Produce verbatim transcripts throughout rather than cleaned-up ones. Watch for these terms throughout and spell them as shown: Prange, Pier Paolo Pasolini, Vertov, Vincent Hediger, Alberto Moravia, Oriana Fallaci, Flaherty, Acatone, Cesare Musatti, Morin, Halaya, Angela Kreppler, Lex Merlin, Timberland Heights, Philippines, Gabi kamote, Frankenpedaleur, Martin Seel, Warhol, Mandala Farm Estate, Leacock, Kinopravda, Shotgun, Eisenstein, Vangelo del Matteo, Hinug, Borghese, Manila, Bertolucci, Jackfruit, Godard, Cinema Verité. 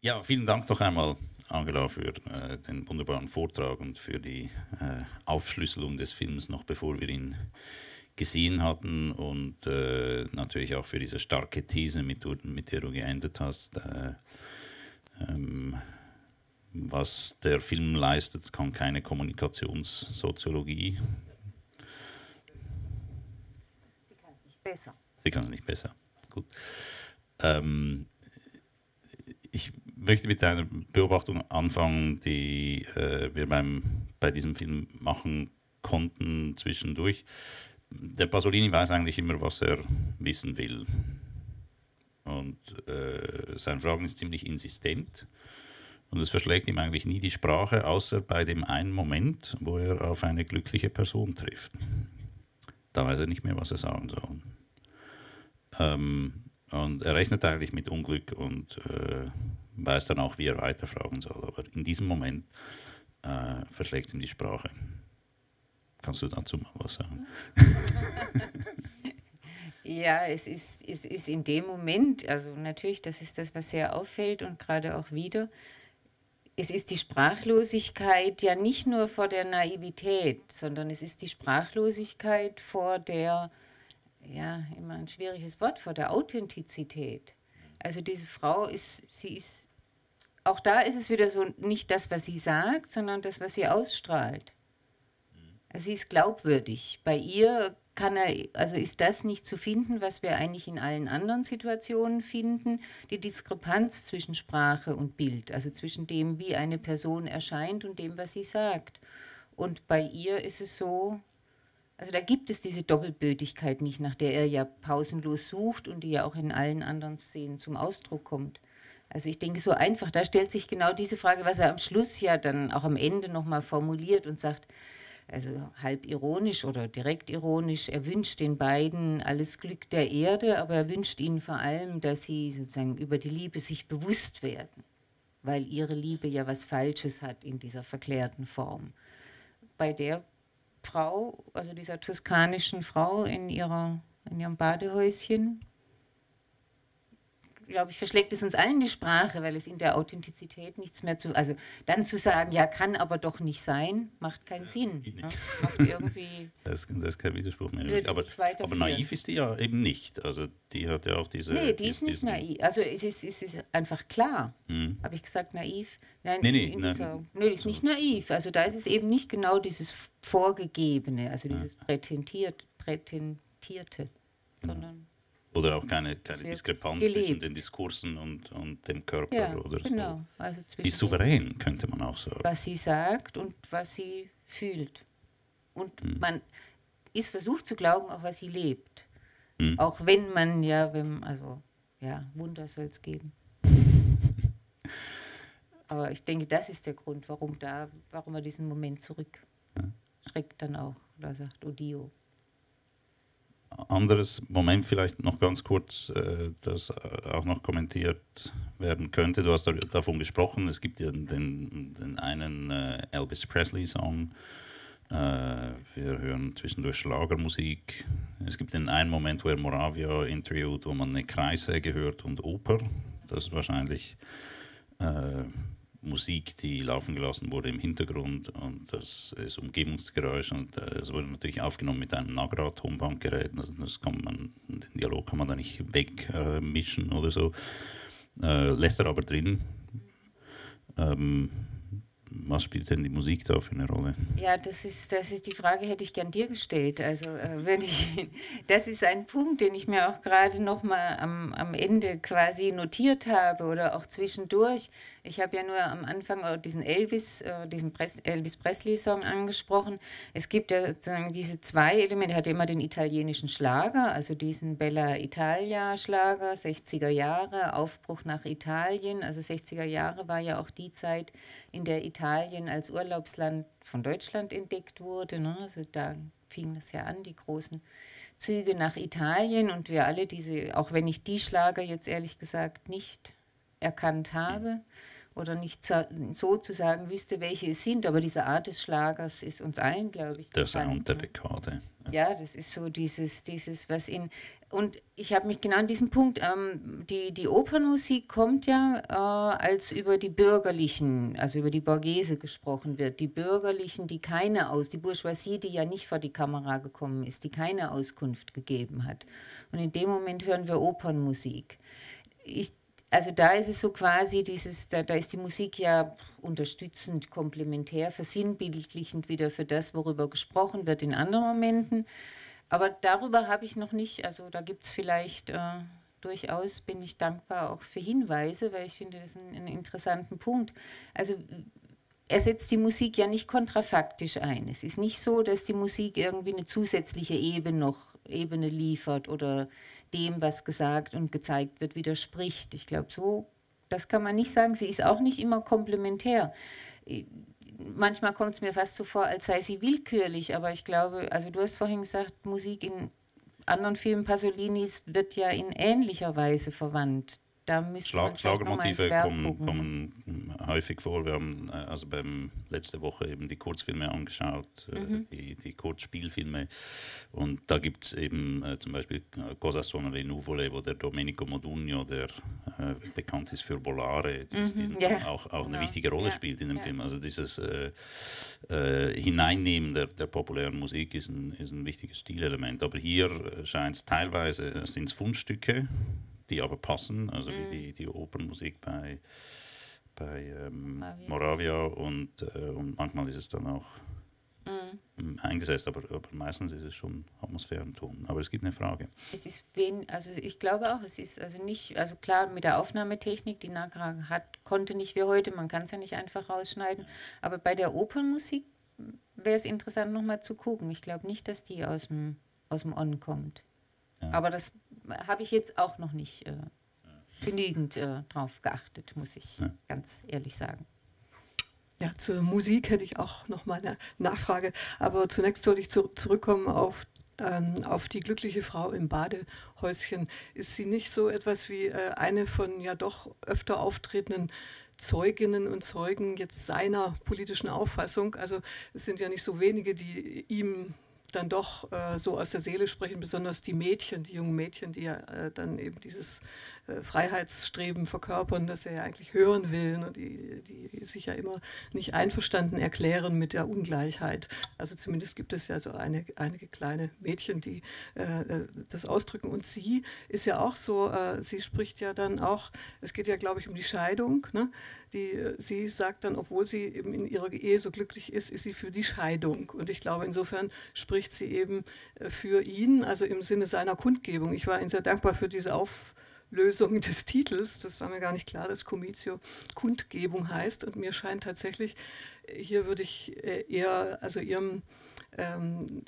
Ja, vielen Dank noch einmal, Angela, für äh, den wunderbaren Vortrag und für die äh, Aufschlüsselung des Films, noch bevor wir ihn gesehen hatten, und äh, natürlich auch für diese starke These, mit, mit der du geendet hast. Äh, ähm, was der Film leistet, kann keine Kommunikationssoziologie. Sie kann es nicht besser. Sie kann es nicht besser, gut. Ähm, ich möchte mit einer Beobachtung anfangen, die äh, wir beim, bei diesem Film machen konnten zwischendurch. Der Pasolini weiß eigentlich immer, was er wissen will. Und äh, sein Fragen ist ziemlich insistent. Und es verschlägt ihm eigentlich nie die Sprache, außer bei dem einen Moment, wo er auf eine glückliche Person trifft. Da weiß er nicht mehr, was er sagen soll. Ähm, und er rechnet eigentlich mit Unglück und äh, weiß dann auch, wie er weiterfragen soll. Aber in diesem Moment äh, verschlägt ihm die Sprache. Kannst du dazu mal was sagen? Ja, es ist, es ist in dem Moment, also natürlich, das ist das, was sehr auffällt und gerade auch wieder, es ist die Sprachlosigkeit ja nicht nur vor der Naivität, sondern es ist die Sprachlosigkeit vor der, ja, immer ein schwieriges Wort, vor der Authentizität. Also diese Frau ist, sie ist, auch da ist es wieder so, nicht das, was sie sagt, sondern das, was sie ausstrahlt. Sie ist glaubwürdig. Bei ihr kann er, also ist das nicht zu finden, was wir eigentlich in allen anderen Situationen finden, die Diskrepanz zwischen Sprache und Bild, also zwischen dem, wie eine Person erscheint und dem, was sie sagt. Und bei ihr ist es so, also da gibt es diese Doppelbödigkeit nicht, nach der er ja pausenlos sucht und die ja auch in allen anderen Szenen zum Ausdruck kommt. Also ich denke, so einfach, da stellt sich genau diese Frage, was er am Schluss ja dann auch am Ende nochmal formuliert und sagt, also halb ironisch oder direkt ironisch, er wünscht den beiden alles Glück der Erde, aber er wünscht ihnen vor allem, dass sie sozusagen über die Liebe sich bewusst werden, weil ihre Liebe ja was Falsches hat in dieser verklärten Form. Bei der Frau, also dieser toskanischen Frau in, ihrer, in ihrem Badehäuschen, glaube ich, verschlägt es uns allen die Sprache, weil es in der Authentizität nichts mehr zu... Also dann zu sagen, ja, kann aber doch nicht sein, macht keinen ja, Sinn. Ne? Macht irgendwie das, das ist kein Widerspruch mehr. Aber, aber naiv ist die ja eben nicht. Also die hat ja auch diese... Nee, die ist, ist nicht naiv. Also es ist, es ist einfach klar. Hm. Habe ich gesagt naiv? Nein, nee, nee, in, in nein. Dieser, nee, die ist nicht naiv. Also da ist es eben nicht genau dieses Vorgegebene, also dieses ja. Prätentiert, Prätentierte, sondern... Ja. Oder auch keine, keine Diskrepanz gelebt. zwischen den Diskursen und, und dem Körper. Ja, oder genau. so. Also die ist souverän, könnte man auch sagen. Was sie sagt und was sie fühlt. Und hm. man ist versucht zu glauben, auch was sie lebt. Hm. Auch wenn man ja, wenn, also ja, Wunder soll es geben. Aber ich denke, das ist der Grund, warum, da, warum er diesen Moment zurückschreckt dann auch. Oder sagt, oh Dio. Anderes Moment vielleicht noch ganz kurz, das auch noch kommentiert werden könnte. Du hast davon gesprochen, es gibt ja den, den einen Elvis Presley-Song. Wir hören zwischendurch Schlagermusik. Es gibt den einen Moment, wo er Moravia interviewt, wo man eine Kreissäge hört und Oper. Das ist wahrscheinlich äh, Musik, die laufen gelassen wurde im Hintergrund, und das ist Umgebungsgeräusch, und es wurde natürlich aufgenommen mit einem Nagra-Tonbandgerät. Also das kann man, den Dialog kann man da nicht wegmischen äh, oder so. Äh, lässt er aber drin. Ähm, was spielt denn die Musik da für eine Rolle? Ja, das ist, das ist die Frage, hätte ich gern dir gestellt. Also äh, würde ich, das ist ein Punkt, den ich mir auch gerade noch mal am, am Ende quasi notiert habe oder auch zwischendurch. Ich habe ja nur am Anfang diesen Elvis, äh, diesen Pres- Elvis Presley-Song angesprochen. Es gibt ja sozusagen diese zwei Elemente. Er hatte immer den italienischen Schlager, also diesen Bella Italia-Schlager, sechziger Jahre, Aufbruch nach Italien. Also sechziger Jahre war ja auch die Zeit, in der Italien Italien als Urlaubsland von Deutschland entdeckt wurde. Ne? Also da fing das ja an, die großen Züge nach Italien, und wir alle diese, auch wenn ich die Schlager jetzt ehrlich gesagt nicht erkannt habe oder nicht sozusagen wüsste, welche es sind, aber diese Art des Schlagers ist uns allen, glaube ich. Der Sound der Rekorde. Ja, das ist so dieses, dieses, was in, und ich habe mich genau an diesem Punkt, ähm, die, die Opernmusik kommt ja, äh, als über die Bürgerlichen, also über die Borghese gesprochen wird, die Bürgerlichen, die keine aus, die Bourgeoisie, die ja nicht vor die Kamera gekommen ist, die keine Auskunft gegeben hat. Und in dem Moment hören wir Opernmusik. Ich Also da ist es so quasi, dieses, da, da ist die Musik ja unterstützend, komplementär, versinnbildlichend wieder für das, worüber gesprochen wird in anderen Momenten. Aber darüber habe ich noch nicht, also da gibt es vielleicht, äh, durchaus bin ich dankbar auch für Hinweise, weil ich finde, das ist ein, ein interessanten Punkt. Also er setzt die Musik ja nicht kontrafaktisch ein. Es ist nicht so, dass die Musik irgendwie eine zusätzliche Ebene noch Ebene liefert oder dem, was gesagt und gezeigt wird, widerspricht. Ich glaube, so, das kann man nicht sagen. Sie ist auch nicht immer komplementär. Manchmal kommt es mir fast so vor, als sei sie willkürlich, aber ich glaube, also du hast vorhin gesagt, Musik in anderen Filmen Pasolinis wird ja in ähnlicher Weise verwandt. Da müsste Schlag, man Schlagermotive kommen, kommen häufig vor. Wir haben also beim, letzte Woche eben die Kurzfilme angeschaut, mhm. die, die Kurzspielfilme. Und da gibt es eben äh, zum Beispiel Cosa sono le nuvole, wo der Domenico Modugno, der äh, bekannt ist für Volare, das, mhm. diesen, ja. auch, auch genau. eine wichtige Rolle ja. spielt in dem ja. Film. Also dieses äh, äh, Hineinnehmen der, der populären Musik ist ein, ist ein wichtiges Stilelement. Aber hier scheint es teilweise, sind es Fundstücke, die aber passen, also mm. wie die, die Opernmusik bei, bei ähm, Moravia und, äh, und manchmal ist es dann auch mm. eingesetzt, aber, aber meistens ist es schon Atmosphärenton. Aber es gibt eine Frage. Es ist wen, also ich glaube auch, es ist also nicht, also klar mit der Aufnahmetechnik, die Nagra hat, konnte nicht wie heute, man kann es ja nicht einfach rausschneiden, aber bei der Opernmusik wäre es interessant nochmal zu gucken. Ich glaube nicht, dass die aus dem aus dem On kommt. Ja. Aber das habe ich jetzt auch noch nicht äh, genügend äh, drauf geachtet, muss ich ja. ganz ehrlich sagen. Ja, zur Musik hätte ich auch noch mal eine Nachfrage. Aber zunächst wollte ich zu zurückkommen auf, ähm, auf die glückliche Frau im Badehäuschen. Ist sie nicht so etwas wie äh, eine von ja doch öfter auftretenden Zeuginnen und Zeugen jetzt seiner politischen Auffassung? Also es sind ja nicht so wenige, die ihm dann doch äh, so aus der Seele sprechen, besonders die Mädchen, die jungen Mädchen, die ja äh, dann eben dieses äh, Freiheitsstreben verkörpern, das er ja eigentlich hören will, ne, die, die sich ja immer nicht einverstanden erklären mit der Ungleichheit. Also zumindest gibt es ja so eine, einige kleine Mädchen, die äh, das ausdrücken. Und sie ist ja auch so, äh, sie spricht ja dann auch, es geht ja, glaube ich, um die Scheidung, ne? Die, sie sagt dann, obwohl sie eben in ihrer Ehe so glücklich ist, ist sie für die Scheidung. Und ich glaube, insofern spricht sie eben für ihn, also im Sinne seiner Kundgebung. Ich war Ihnen sehr dankbar für diese Auflösung des Titels. Das war mir gar nicht klar, dass Comizio Kundgebung heißt. Und mir scheint tatsächlich, hier würde ich eher, also ihrem, ähm,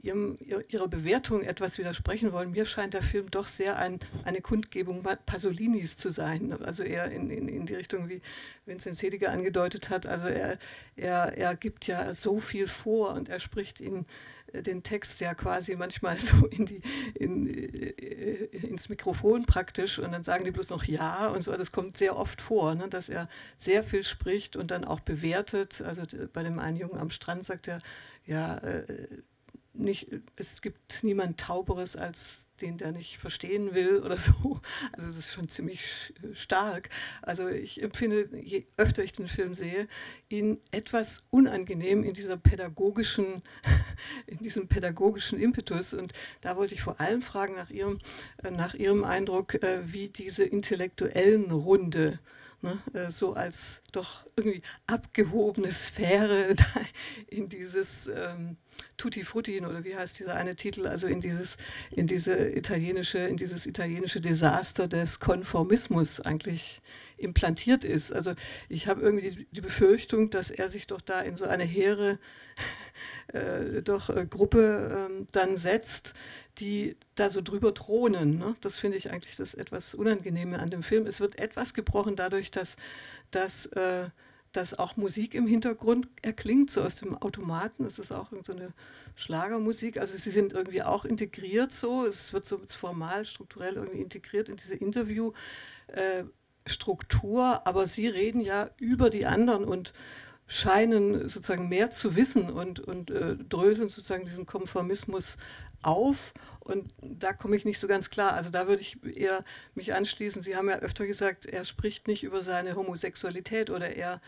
ihrem, ihrer Bewertung etwas widersprechen wollen. Mir scheint der Film doch sehr ein, eine Kundgebung Pasolinis zu sein. Also eher in, in, in die Richtung, wie Vincent Hediger angedeutet hat. Also er, er, er gibt ja so viel vor und er spricht ihn den Text ja quasi manchmal so in die, in, ins Mikrofon praktisch und dann sagen die bloß noch ja und so. Das kommt sehr oft vor, ne, dass er sehr viel spricht und dann auch bewertet. Also bei dem einen Jungen am Strand sagt er, ja, nicht, es gibt niemand Tauberes als den, der nicht verstehen will oder so. Also es ist schon ziemlich stark. Also ich empfinde, je öfter ich den Film sehe, ihn etwas unangenehm in dieser pädagogischen, in diesem pädagogischen Impetus. Und da wollte ich vor allem fragen nach Ihrem, nach Ihrem Eindruck, wie diese intellektuellen Runde, ne, so als doch irgendwie abgehobene Sphäre in dieses ähm, Tutti Frutti oder wie heißt dieser eine Titel, also in dieses, in diese italienische, in dieses italienische Desaster des Konformismus eigentlich implantiert ist. Also ich habe irgendwie die, die Befürchtung, dass er sich doch da in so eine hehre äh, doch, äh, Gruppe äh, dann setzt, die da so drüber thronen. Ne? Das finde ich eigentlich das etwas Unangenehme an dem Film. Es wird etwas gebrochen dadurch, dass, dass, äh, dass auch Musik im Hintergrund erklingt, so aus dem Automaten. Es ist auch irgend so eine Schlagermusik. Also sie sind irgendwie auch integriert so. Es wird so formal, strukturell irgendwie integriert in diese Interview- äh, Struktur, aber Sie reden ja über die anderen und scheinen sozusagen mehr zu wissen und, und äh, dröseln sozusagen diesen Konformismus auf. Und da komme ich nicht so ganz klar. Also da würde ich eher mich anschließen. Sie haben ja öfter gesagt, er spricht nicht über seine Homosexualität oder er,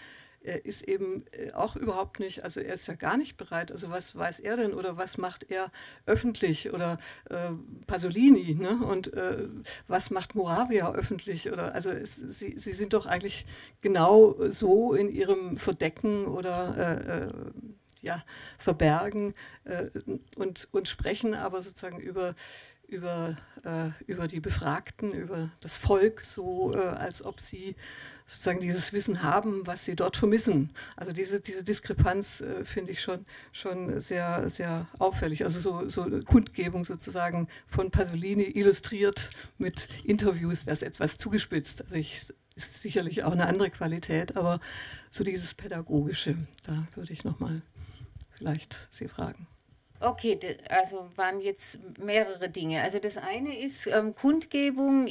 er ist eben auch überhaupt nicht, also er ist ja gar nicht bereit. Also was weiß er denn oder was macht er öffentlich oder äh, Pasolini, ne? Und äh, was macht Moravia öffentlich? Oder, also es, sie, sie sind doch eigentlich genau so in ihrem Verdecken oder äh, Ja, verbergen äh, und, und sprechen aber sozusagen über, über, äh, über die Befragten, über das Volk, so äh, als ob sie sozusagen dieses Wissen haben, was sie dort vermissen. Also diese, diese Diskrepanz äh, finde ich schon, schon sehr, sehr auffällig. Also so, so eine Kundgebung sozusagen von Pasolini illustriert mit Interviews, wäre es etwas zugespitzt. Also ich, ist sicherlich auch eine andere Qualität, aber so dieses Pädagogische, da würde ich nochmal vielleicht Sie fragen. Okay, also waren jetzt mehrere Dinge. Also das eine ist ähm, Kundgebung,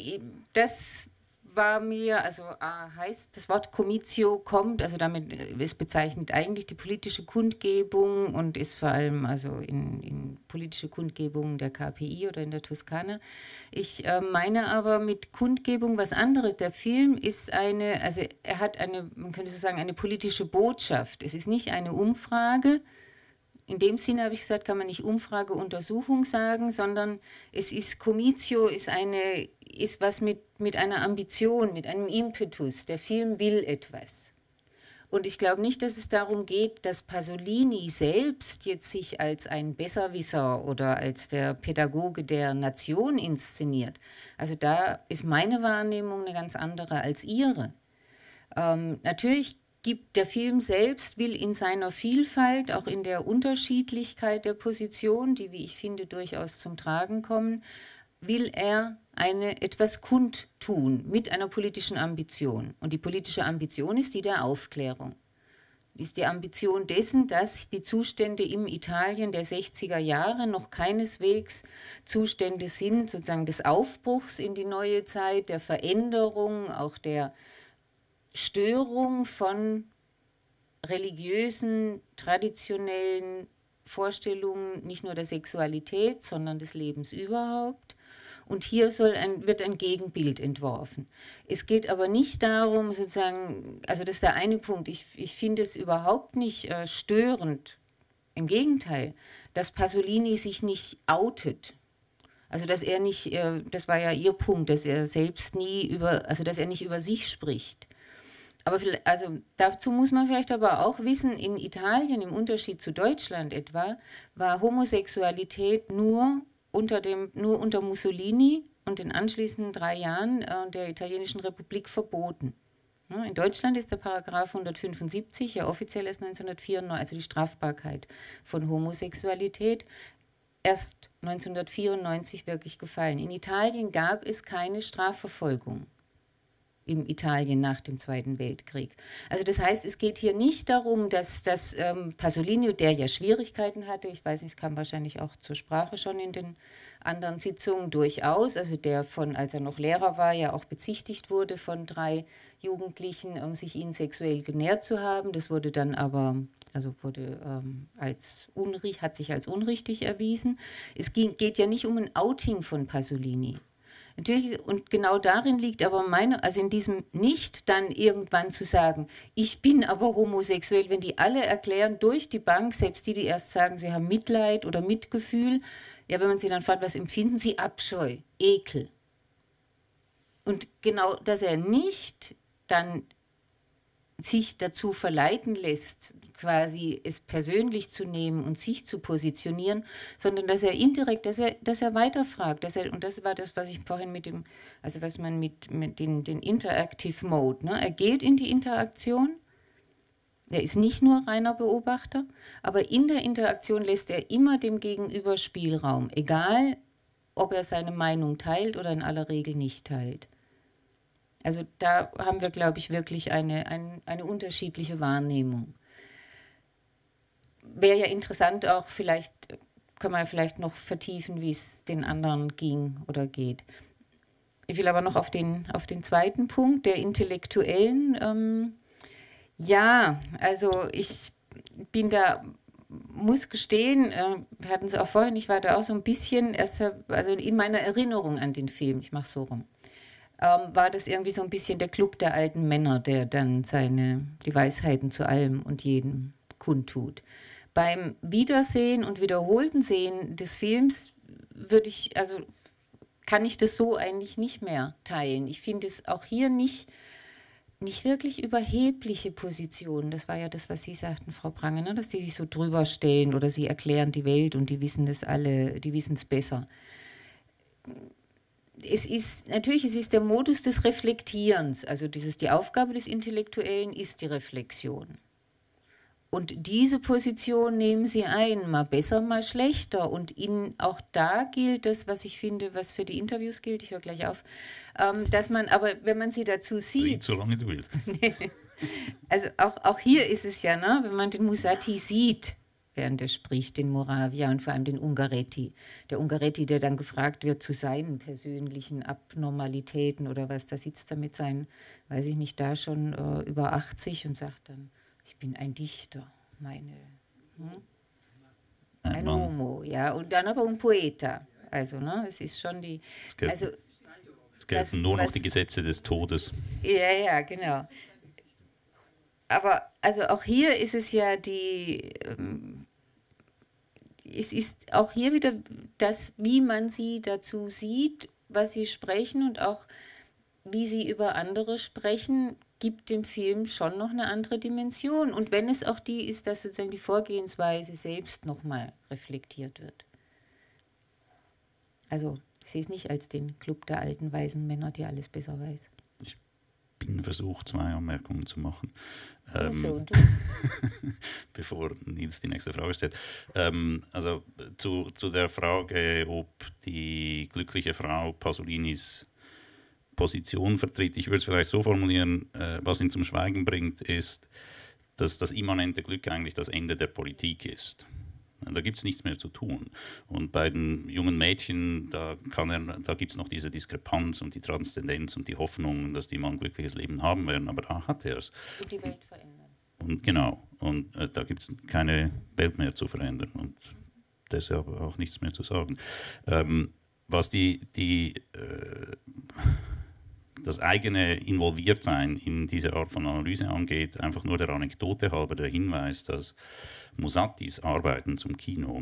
das war mir, also ah, heißt, das Wort Comizio kommt, also damit ist bezeichnet eigentlich die politische Kundgebung und ist vor allem also in, in politische Kundgebungen der K P I oder in der Toskana. Ich äh, meine aber mit Kundgebung was anderes. Der Film ist eine, also er hat eine, man könnte so sagen, eine politische Botschaft. Es ist nicht eine Umfrage. In dem Sinne habe ich gesagt, kann man nicht Umfrage, Untersuchung sagen, sondern es ist, Comizio ist eine, ist was mit, mit einer Ambition, mit einem Impetus. Der Film will etwas. Und ich glaube nicht, dass es darum geht, dass Pasolini selbst jetzt sich als ein Besserwisser oder als der Pädagoge der Nation inszeniert. Also da ist meine Wahrnehmung eine ganz andere als Ihre. Ähm, natürlich gibt der Film selbst, will in seiner Vielfalt, auch in der Unterschiedlichkeit der Position, die, wie ich finde, durchaus zum Tragen kommen, will er eine, etwas kundtun mit einer politischen Ambition. Und die politische Ambition ist die der Aufklärung. Ist die Ambition dessen, dass die Zustände im Italien der sechziger Jahre noch keineswegs Zustände sind, sozusagen des Aufbruchs in die neue Zeit, der Veränderung, auch der Störung von religiösen, traditionellen Vorstellungen, nicht nur der Sexualität, sondern des Lebens überhaupt. Und hier soll ein, wird ein Gegenbild entworfen. Es geht aber nicht darum, sozusagen, also das ist der eine Punkt, ich, ich finde es überhaupt nicht äh, störend, im Gegenteil, dass Pasolini sich nicht outet. Also dass er nicht, äh, das war ja ihr Punkt, dass er selbst nie über, also dass er nicht über sich spricht. Aber also dazu muss man vielleicht aber auch wissen, in Italien, im Unterschied zu Deutschland etwa, war Homosexualität nur unter, dem, nur unter Mussolini und den anschließenden drei Jahren äh, der italienischen Republik verboten. Ja, in Deutschland ist der Paragraph hundertfünfundsiebzig, ja offiziell erst neunzehnhundertvierundneunzig, also die Strafbarkeit von Homosexualität, erst neunzehnhundertvierundneunzig wirklich gefallen. In Italien gab es keine Strafverfolgung. Im Italien nach dem Zweiten Weltkrieg. Also das heißt, es geht hier nicht darum, dass, dass ähm, Pasolini, der ja Schwierigkeiten hatte, ich weiß nicht, es kam wahrscheinlich auch zur Sprache schon in den anderen Sitzungen durchaus, also der von, als er noch Lehrer war, ja auch bezichtigt wurde von drei Jugendlichen, um sich ihn sexuell genähert zu haben. Das wurde dann aber, also wurde ähm, als unricht, hat sich als unrichtig erwiesen. Es ging, geht ja nicht um ein Outing von Pasolini. Natürlich, und genau darin liegt aber meine, also in diesem nicht dann irgendwann zu sagen, ich bin aber homosexuell, wenn die alle erklären, durch die Bank, selbst die, die erst sagen, sie haben Mitleid oder Mitgefühl, ja, wenn man sie dann fragt, was empfinden sie? Abscheu, Ekel. Und genau, dass er nicht dann sich dazu verleiten lässt, quasi es persönlich zu nehmen und sich zu positionieren, sondern dass er indirekt, dass er, dass er weiterfragt, dass er, und das war das, was ich vorhin mit dem, also was man mit, mit den, den Interactive Mode, ne? Er geht in die Interaktion, er ist nicht nur reiner Beobachter, aber in der Interaktion lässt er immer dem Gegenüber Spielraum, egal ob er seine Meinung teilt oder in aller Regel nicht teilt. Also da haben wir, glaube ich, wirklich eine, eine, eine unterschiedliche Wahrnehmung. Wäre ja interessant auch, vielleicht kann man vielleicht noch vertiefen, wie es den anderen ging oder geht. Ich will aber noch auf den, auf den zweiten Punkt der Intellektuellen. Ähm, ja, also ich bin da, muss gestehen, äh, wir hatten es auch vorhin, ich war da auch so ein bisschen, erst, also in meiner Erinnerung an den Film, ich mache es so rum, ähm, war das irgendwie so ein bisschen der Club der alten Männer, der dann seine, die Weisheiten zu allem und jedem kundtut. Beim Wiedersehen und wiederholten Sehen des Films würde ich, also kann ich das so eigentlich nicht mehr teilen. Ich finde es auch hier nicht, nicht wirklich überhebliche Positionen. Das war ja das, was Sie sagten, Frau Prange, ne? Dass die sich so drüber stellen oder sie erklären die Welt und die wissen das alle, die wissen es besser. Es ist, natürlich, es ist der Modus des Reflektierens. Also dieses, die Aufgabe des Intellektuellen ist die Reflexion. Und diese Position nehmen sie ein, mal besser, mal schlechter. Und ihnen auch da gilt das, was ich finde, was für die Interviews gilt, ich höre gleich auf, ähm, dass man, aber wenn man sie dazu sieht... Nicht so lange du willst. Also auch, auch hier ist es ja, ne, wenn man den Musatti sieht, während er spricht, den Moravia und vor allem den Ungaretti. Der Ungaretti, der dann gefragt wird zu seinen persönlichen Abnormalitäten oder was, da sitzt er mit seinen, weiß ich nicht, da schon äh, über achtzig und sagt dann, ich bin ein Dichter, meine, hm? ein, ein Homo, ja, und dann aber ein Poeta. Also, ne, es ist schon die. Es gelten, also, es gelten was, nur noch was, die Gesetze des Todes. Ja, ja, genau. Aber also auch hier ist es ja die, ähm, es ist auch hier wieder das, wie man sie dazu sieht, was sie sprechen und auch wie sie über andere sprechen, gibt dem Film schon noch eine andere Dimension. Und wenn es auch die ist, dass sozusagen die Vorgehensweise selbst nochmal reflektiert wird. Also ich sehe es nicht als den Club der alten, weisen Männer, die alles besser weiß. Ich bin versucht, zwei Anmerkungen zu machen. Ähm, so, und du? Bevor Nils die nächste Frage stellt. Ähm, also zu, zu der Frage, ob die glückliche Frau Pasolinis Position vertritt. Ich würde es vielleicht so formulieren, äh, was ihn zum Schweigen bringt, ist, dass das immanente Glück eigentlich das Ende der Politik ist. Da gibt es nichts mehr zu tun. Und bei den jungen Mädchen, da, da gibt es noch diese Diskrepanz und die Transzendenz und die Hoffnung, dass die mal ein glückliches Leben haben werden, aber da hat er es. Und die Welt verändern. Und genau, und äh, da gibt es keine Welt mehr zu verändern und deshalb auch nichts mehr zu sagen. Ähm, was die... die äh, das eigene Involviertsein in diese Art von Analyse angeht, einfach nur der Anekdote halber der Hinweis, dass Musattis Arbeiten zum Kino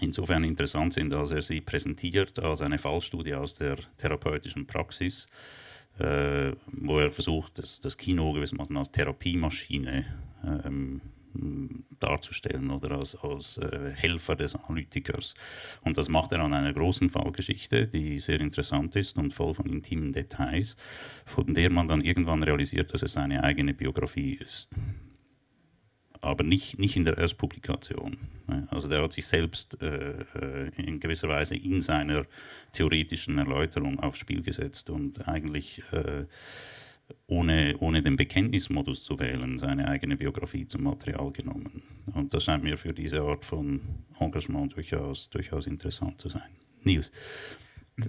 insofern interessant sind, als er sie präsentiert als eine Fallstudie aus der therapeutischen Praxis, äh, wo er versucht, das, das Kino gewissermaßen als Therapiemaschine ähm, darzustellen oder als, als äh, Helfer des Analytikers. Und das macht er an einer großen Fallgeschichte, die sehr interessant ist und voll von intimen Details, von der man dann irgendwann realisiert, dass es seine eigene Biografie ist. Aber nicht, nicht in der Erstpublikation. Also der hat sich selbst äh, in gewisser Weise in seiner theoretischen Erläuterung aufs Spiel gesetzt und eigentlich äh, Ohne, ohne den Bekenntnismodus zu wählen, seine eigene Biografie zum Material genommen. Und das scheint mir für diese Art von Engagement durchaus, durchaus interessant zu sein. Nils.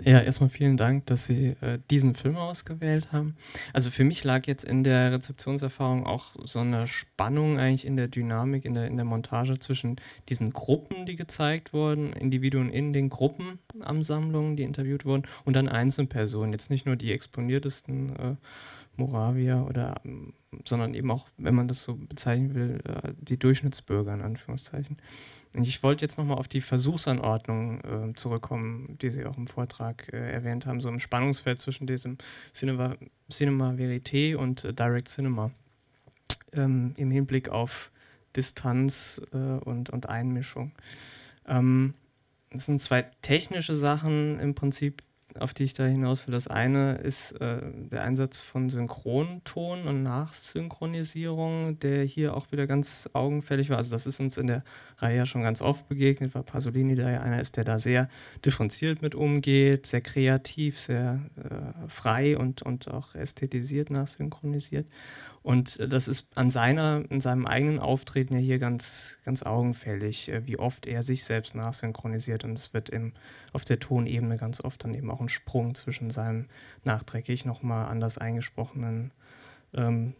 Ja, erstmal vielen Dank, dass Sie äh, diesen Film ausgewählt haben. Also für mich lag jetzt in der Rezeptionserfahrung auch so eine Spannung eigentlich in der Dynamik, in der, in der Montage zwischen diesen Gruppen, die gezeigt wurden, Individuen in den Gruppen am Sammlungen, die interviewt wurden, und dann Einzelpersonen. Jetzt nicht nur die exponiertesten äh, Moravia, oder, ähm, sondern eben auch, wenn man das so bezeichnen will, äh, die Durchschnittsbürger in Anführungszeichen. Und ich wollte jetzt nochmal auf die Versuchsanordnung äh, zurückkommen, die Sie auch im Vortrag äh, erwähnt haben, so im Spannungsfeld zwischen diesem Cinema, Cinema Verité und äh, Direct Cinema ähm, im Hinblick auf Distanz äh, und, und Einmischung. Ähm, das sind zwei technische Sachen im Prinzip, auf die ich da hinaus will. Das eine ist äh, der Einsatz von Synchronton und Nachsynchronisierung, der hier auch wieder ganz augenfällig war. Also das ist uns in der Reihe ja schon ganz oft begegnet, weil Pasolini da ja einer ist, der da sehr differenziert mit umgeht, sehr kreativ, sehr äh, frei und, und auch ästhetisiert nachsynchronisiert. Und das ist an seiner, in seinem eigenen Auftreten ja hier ganz, ganz augenfällig, wie oft er sich selbst nachsynchronisiert. Und es wird im, auf der Tonebene ganz oft dann eben auch ein Sprung zwischen seinem nachträglich nochmal anders eingesprochenen ähm,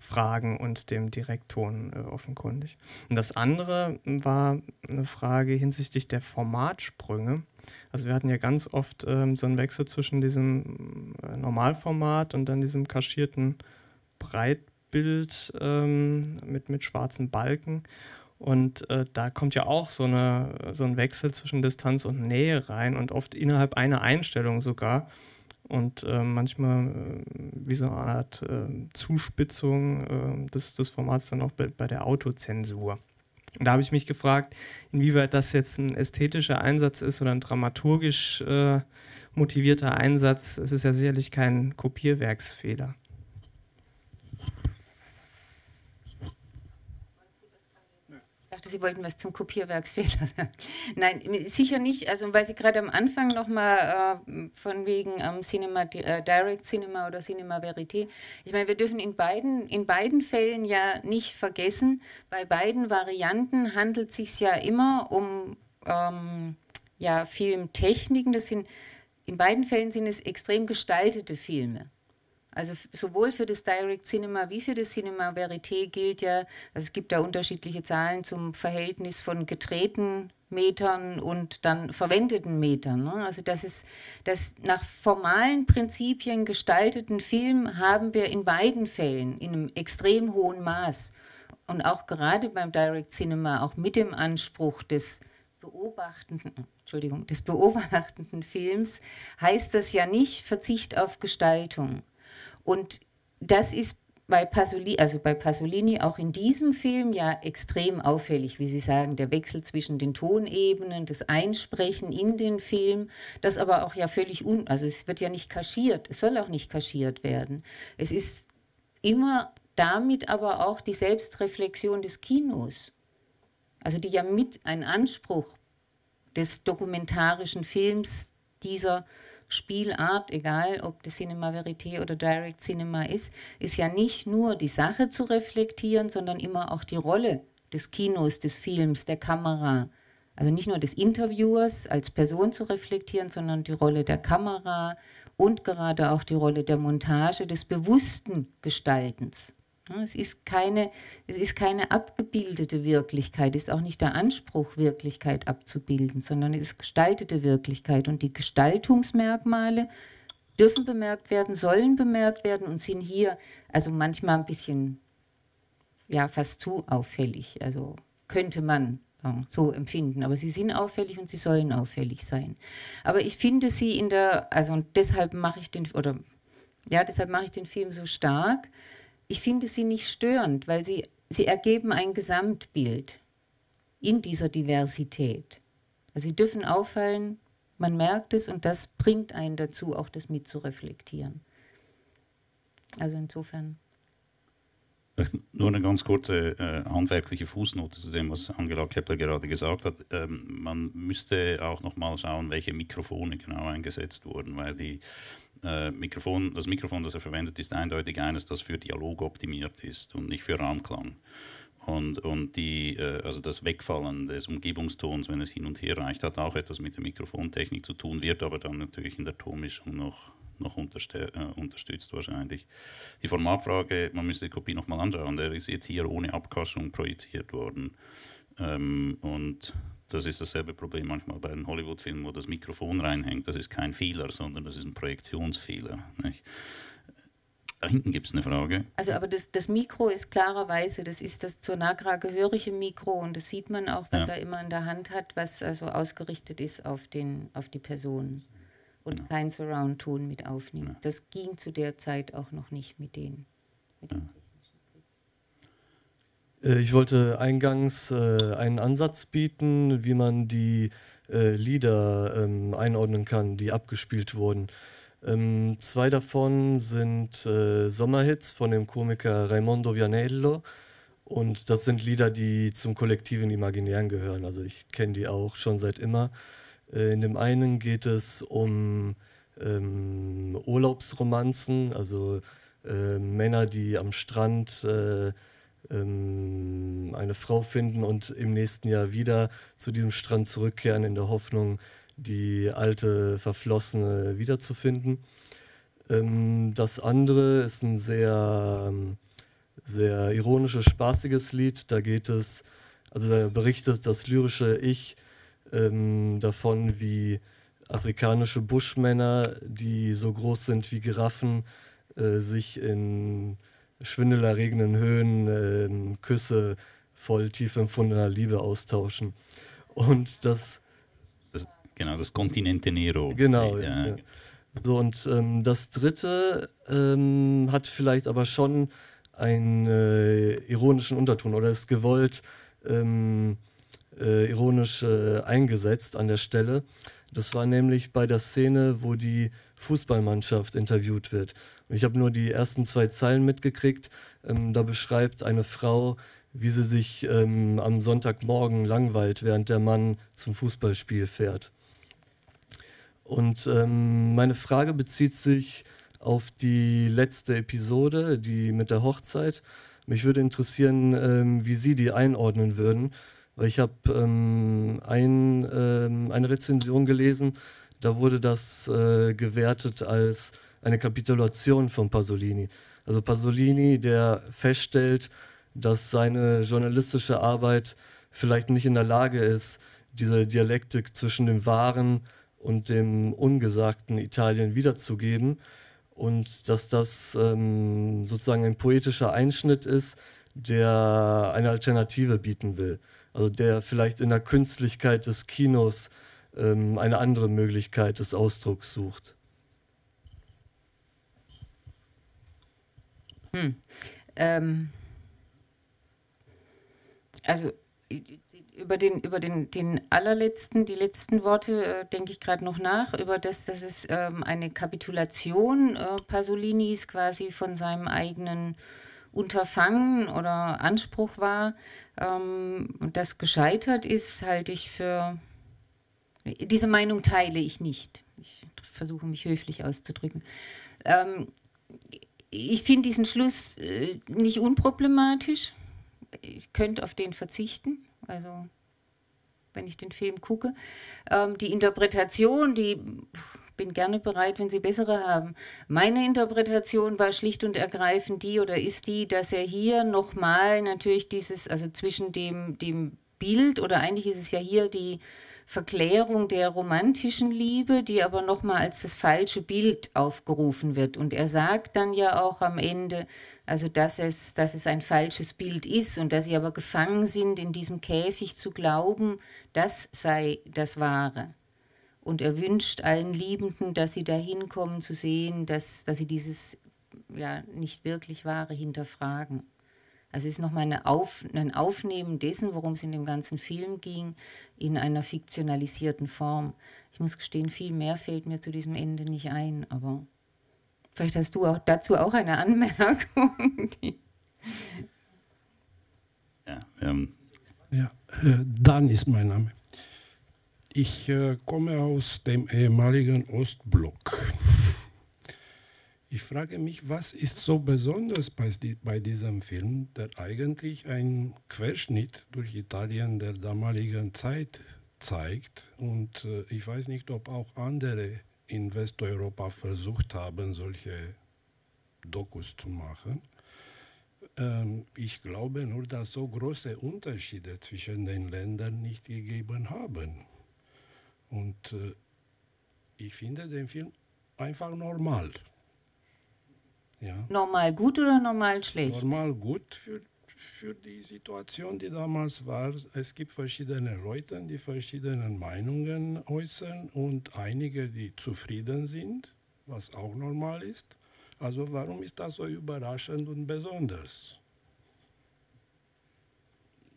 Fragen und dem Direktton äh, offenkundig. Und das andere war eine Frage hinsichtlich der Formatsprünge. Also wir hatten ja ganz oft ähm, so einen Wechsel zwischen diesem äh, Normalformat und dann diesem kaschierten Breitbild ähm, mit, mit schwarzen Balken. Und äh, da kommt ja auch so, eine, so ein Wechsel zwischen Distanz und Nähe rein und oft innerhalb einer Einstellung sogar. Und äh, manchmal äh, wie so eine Art äh, Zuspitzung äh, des, des Formats dann auch bei, bei der Autozensur. Und da habe ich mich gefragt, inwieweit das jetzt ein ästhetischer Einsatz ist oder ein dramaturgisch äh, motivierter Einsatz. Es ist ja sicherlich kein Kopierwerksfehler. Ich dachte, Sie wollten was zum Kopierwerksfehler sagen. Nein, sicher nicht. Also, weil Sie gerade am Anfang nochmal äh, von wegen ähm, Cinema, äh, Direct Cinema oder Cinema Verité, ich meine, wir dürfen in beiden, in beiden Fällen ja nicht vergessen, bei beiden Varianten handelt es sich ja immer um ähm, ja, Filmtechniken. Das sind, in beiden Fällen sind es extrem gestaltete Filme. Also sowohl für das Direct Cinema wie für das Cinema Verité gilt ja, also es gibt da unterschiedliche Zahlen zum Verhältnis von gedrehten Metern und dann verwendeten Metern. Ne? Also das ist, das nach formalen Prinzipien gestalteten Film haben wir in beiden Fällen in einem extrem hohen Maß. Und auch gerade beim Direct Cinema, auch mit dem Anspruch des beobachtenden, Entschuldigung, des beobachtenden Films, heißt das ja nicht Verzicht auf Gestaltung. Und das ist bei Pasolini, also bei Pasolini auch in diesem Film ja extrem auffällig, wie Sie sagen, der Wechsel zwischen den Tonebenen, das Einsprechen in den Film, das aber auch ja völlig, un, also es wird ja nicht kaschiert, es soll auch nicht kaschiert werden. Es ist immer damit aber auch die Selbstreflexion des Kinos, also die ja mit ein Anspruch des dokumentarischen Films dieser Spielart, egal ob das Cinema Verité oder Direct Cinema ist, ist ja nicht nur die Sache zu reflektieren, sondern immer auch die Rolle des Kinos, des Films, der Kamera. Also nicht nur des Interviewers als Person zu reflektieren, sondern die Rolle der Kamera und gerade auch die Rolle der Montage, des bewussten Gestaltens. Es ist keine, es ist keine abgebildete Wirklichkeit, es ist auch nicht der Anspruch, Wirklichkeit abzubilden, sondern es ist gestaltete Wirklichkeit. Und die Gestaltungsmerkmale dürfen bemerkt werden, sollen bemerkt werden und sind hier also manchmal ein bisschen, ja, fast zu auffällig. Also könnte man so empfinden, aber sie sind auffällig und sie sollen auffällig sein. Aber ich finde sie in der, also und deshalb mache ich den, oder ja, deshalb mache ich den Film so stark. Ich finde sie nicht störend, weil sie, sie ergeben ein Gesamtbild in dieser Diversität. Also sie dürfen auffallen, man merkt es und das bringt einen dazu, auch das mitzureflektieren. Also insofern. Nur eine ganz kurze äh, handwerkliche Fußnote zu dem, was Angela Kepler gerade gesagt hat. Ähm, man müsste auch noch mal schauen, welche Mikrofone genau eingesetzt wurden, weil die äh, Mikrofon, das Mikrofon, das er verwendet, ist eindeutig eines, das für Dialog optimiert ist und nicht für Raumklang. Und, und die, äh, also das Wegfallen des Umgebungstons, wenn es hin und her reicht, hat auch etwas mit der Mikrofontechnik zu tun, wird aber dann natürlich in der Tonmischung noch noch unterstützt wahrscheinlich. Die Formatfrage, man müsste die Kopie nochmal anschauen, der ist jetzt hier ohne Abkaschung projiziert worden. Ähm, und das ist dasselbe Problem manchmal bei den Hollywood-Filmen, wo das Mikrofon reinhängt. Das ist kein Fehler, sondern das ist ein Projektionsfehler. Nicht? Da hinten gibt es eine Frage. Also aber das, das Mikro ist klarerweise, das ist das zur Nagra gehörige Mikro und das sieht man auch, was ja. er immer in der Hand hat, was also ausgerichtet ist auf, den, auf die Person. Und ja. kein Surround-Ton mit aufnehmen. Ja. Das ging zu der Zeit auch noch nicht mit den, mit den ja. Ich wollte eingangs äh, einen Ansatz bieten, wie man die äh, Lieder ähm, einordnen kann, die abgespielt wurden. Ähm, zwei davon sind äh, Sommerhits von dem Komiker Raimondo Vianello. Und das sind Lieder, die zum kollektiven Imaginären gehören. Also ich kenne die auch schon seit immer. In dem einen geht es um ähm, Urlaubsromanzen, also äh, Männer, die am Strand äh, ähm, eine Frau finden und im nächsten Jahr wieder zu diesem Strand zurückkehren in der Hoffnung, die alte Verflossene wiederzufinden. Ähm, das andere ist ein sehr, sehr ironisches, spaßiges Lied. Da geht es, also da berichtet das lyrische Ich ähm, davon, wie afrikanische Buschmänner, die so groß sind wie Giraffen, äh, sich in schwindelerregenden Höhen äh, Küsse voll tief empfundener Liebe austauschen. Und das... das genau, das Continente Nero. Genau, ja. Ja. So, und ähm, das dritte ähm, hat vielleicht aber schon einen äh, ironischen Unterton oder ist gewollt ähm, äh, ironisch äh, eingesetzt an der Stelle. Das war nämlich bei der Szene, wo die Fußballmannschaft interviewt wird. Und ich habe nur die ersten zwei Zeilen mitgekriegt. Ähm, da beschreibt eine Frau, wie sie sich ähm, am Sonntagmorgen langweilt, während der Mann zum Fußballspiel fährt. Und ähm, meine Frage bezieht sich auf die letzte Episode, die mit der Hochzeit. Mich würde interessieren, ähm, wie Sie die einordnen würden, weil ich habe ähm, ein, ähm, eine Rezension gelesen, da wurde das äh, gewertet als eine Kapitulation von Pasolini. Also Pasolini, der feststellt, dass seine journalistische Arbeit vielleicht nicht in der Lage ist, diese Dialektik zwischen dem wahren und dem ungesagten Italien wiederzugeben und dass das ähm, sozusagen ein poetischer Einschnitt ist, der eine Alternative bieten will. Also der vielleicht in der Künstlichkeit des Kinos ähm, eine andere Möglichkeit des Ausdrucks sucht. Hm. Ähm. Also über den, über den, den allerletzten, die letzten Worte äh, denke ich gerade noch nach, über das, dass es ähm, eine Kapitulation äh, Pasolinis quasi von seinem eigenen Unterfangen oder Anspruch war, ähm, das gescheitert ist, halte ich für, diese Meinung teile ich nicht. Ich versuche mich höflich auszudrücken. Ähm, ich finde diesen Schluss äh, nicht unproblematisch. Ich könnte auf den verzichten, also wenn ich den Film gucke. Ähm, die Interpretation, die... Pff, bin gerne bereit, wenn Sie bessere haben. Meine Interpretation war schlicht und ergreifend die oder ist die, dass er hier nochmal natürlich dieses, also zwischen dem, dem Bild oder eigentlich ist es ja hier die Verklärung der romantischen Liebe, die aber nochmal als das falsche Bild aufgerufen wird. Und er sagt dann ja auch am Ende, also dass es, dass es ein falsches Bild ist und dass sie aber gefangen sind, in diesem Käfig zu glauben, das sei das Wahre. Und er wünscht allen Liebenden, dass sie da hinkommen zu sehen, dass, dass sie dieses ja, nicht wirklich Wahre hinterfragen. Also es ist nochmal eine Auf, ein Aufnehmen dessen, worum es in dem ganzen Film ging, in einer fiktionalisierten Form. Ich muss gestehen, viel mehr fällt mir zu diesem Ende nicht ein, aber vielleicht hast du auch dazu auch eine Anmerkung. Die ja, ähm. ja äh, Dan ist mein Name. Ich äh, komme aus dem ehemaligen Ostblock. Ich frage mich, was ist so besonders bei, bei diesem Film, der eigentlich einen Querschnitt durch Italien der damaligen Zeit zeigt. Und äh, ich weiß nicht, ob auch andere in Westeuropa versucht haben, solche Dokus zu machen. Ähm, ich glaube nur, dass so große Unterschiede zwischen den Ländern nicht gegeben haben. Und äh, ich finde den Film einfach normal. Ja. Normal gut oder normal schlecht? Normal gut für, für die Situation, die damals war. Es gibt verschiedene Leute, die verschiedene Meinungen äußern und einige, die zufrieden sind, was auch normal ist. Also warum ist das so überraschend und besonders?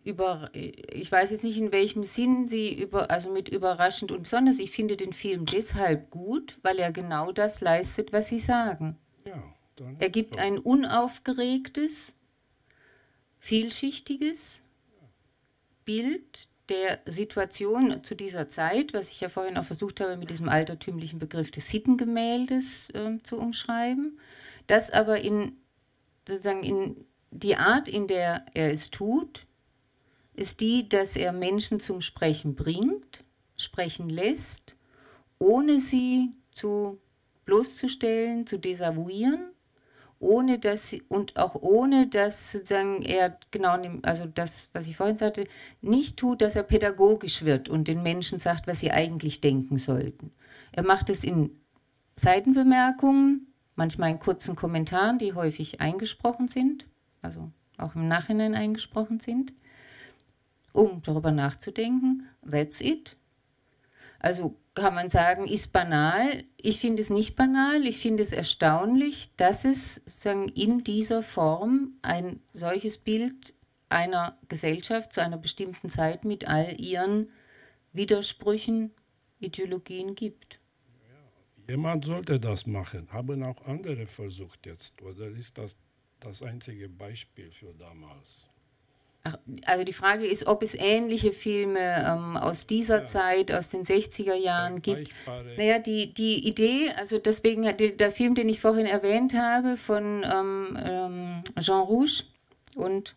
Über, ich weiß jetzt nicht, in welchem Sinn Sie über, also mit überraschend und besonders. Ich finde den Film deshalb gut, weil er genau das leistet, was Sie sagen. Ja, dann er gibt ein unaufgeregtes, vielschichtiges Bild der Situation zu dieser Zeit, was ich ja vorhin auch versucht habe, mit diesem altertümlichen Begriff des Sittengemäldes äh, zu umschreiben. das aber in, sozusagen in die Art, in der er es tut, ist die, dass er Menschen zum Sprechen bringt, sprechen lässt, ohne sie zu bloßzustellen, zu desavouieren, ohne dass sie, und auch ohne dass sozusagen er genau, also das, was ich vorhin sagte, nicht tut, dass er pädagogisch wird und den Menschen sagt, was sie eigentlich denken sollten. Er macht es in Seitenbemerkungen, manchmal in kurzen Kommentaren, die häufig eingesprochen sind, also auch im Nachhinein eingesprochen sind, um darüber nachzudenken. That's it. Also kann man sagen, ist banal. Ich finde es nicht banal, ich finde es erstaunlich, dass es sozusagen in dieser Form ein solches Bild einer Gesellschaft zu einer bestimmten Zeit mit all ihren Widersprüchen, Ideologien gibt. Ja, jemand sollte das machen. Haben auch andere versucht jetzt, oder ist das das einzige Beispiel für damals? Also die Frage ist, ob es ähnliche Filme ähm, aus dieser ja. Zeit, aus den sechziger Jahren gibt. Naja, die, die Idee, also deswegen hat der Film, den ich vorhin erwähnt habe, von ähm, ähm, Jean Rouch und,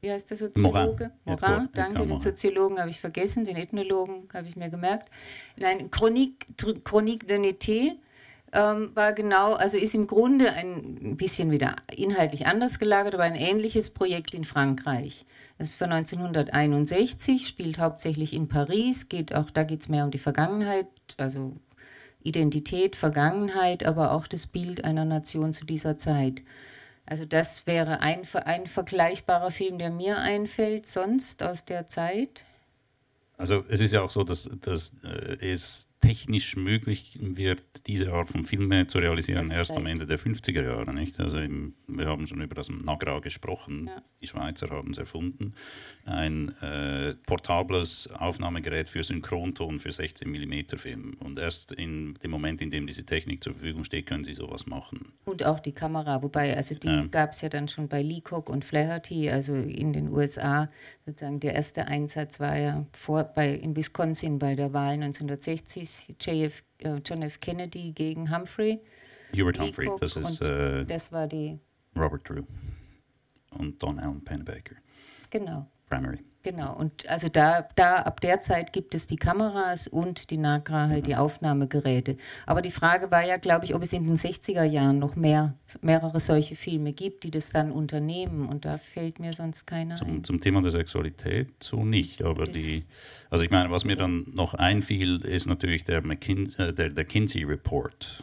wie heißt der Soziologe? Morin, Morin danke, den Morin. Soziologen habe ich vergessen, den Ethnologen habe ich mir gemerkt. Nein, Chronique, Chronique de Nété. War genau, also ist im Grunde ein bisschen wieder inhaltlich anders gelagert, aber ein ähnliches Projekt in Frankreich. Das ist von neunzehnhunderteinundsechzig, spielt hauptsächlich in Paris, geht auch, da geht es mehr um die Vergangenheit, also Identität, Vergangenheit, aber auch das Bild einer Nation zu dieser Zeit. Also das wäre ein, ein vergleichbarer Film, der mir einfällt, sonst aus der Zeit. Also es ist ja auch so, dass, dass äh, es technisch möglich wird, diese Art von Filmen zu realisieren, erst am Ende der fünfziger Jahre. Nicht? Also im, wir haben schon über das Nagra gesprochen, ja. Die Schweizer haben es erfunden. Ein äh, portables Aufnahmegerät für Synchronton für sechzehn Millimeter Film. Und erst in dem Moment, in dem diese Technik zur Verfügung steht, können sie sowas machen. Und auch die Kamera, wobei, also die äh, gab es ja dann schon bei Leacock und Flaherty, also in den U S A. Sozusagen der erste Einsatz war ja vor, bei, in Wisconsin bei der Wahl neunzehnhundertsechzig. John F. Kennedy gegen Humphrey. Hubert Humphrey, das ist äh, das war die Robert Drew und Don Allen Pennebaker. Genau. Primary. Genau, und also da, da ab der Zeit gibt es die Kameras und die Nagra, halt mhm. die Aufnahmegeräte. Aber die Frage war ja, glaube ich, ob es in den sechziger Jahren noch mehr, mehrere solche Filme gibt, die das dann unternehmen. Und da fällt mir sonst keiner zum, ein. Zum Thema der Sexualität so nicht. Aber das die, also ich meine, was mir dann noch einfiel, ist natürlich der, McKinsey, der, der Kinsey Report.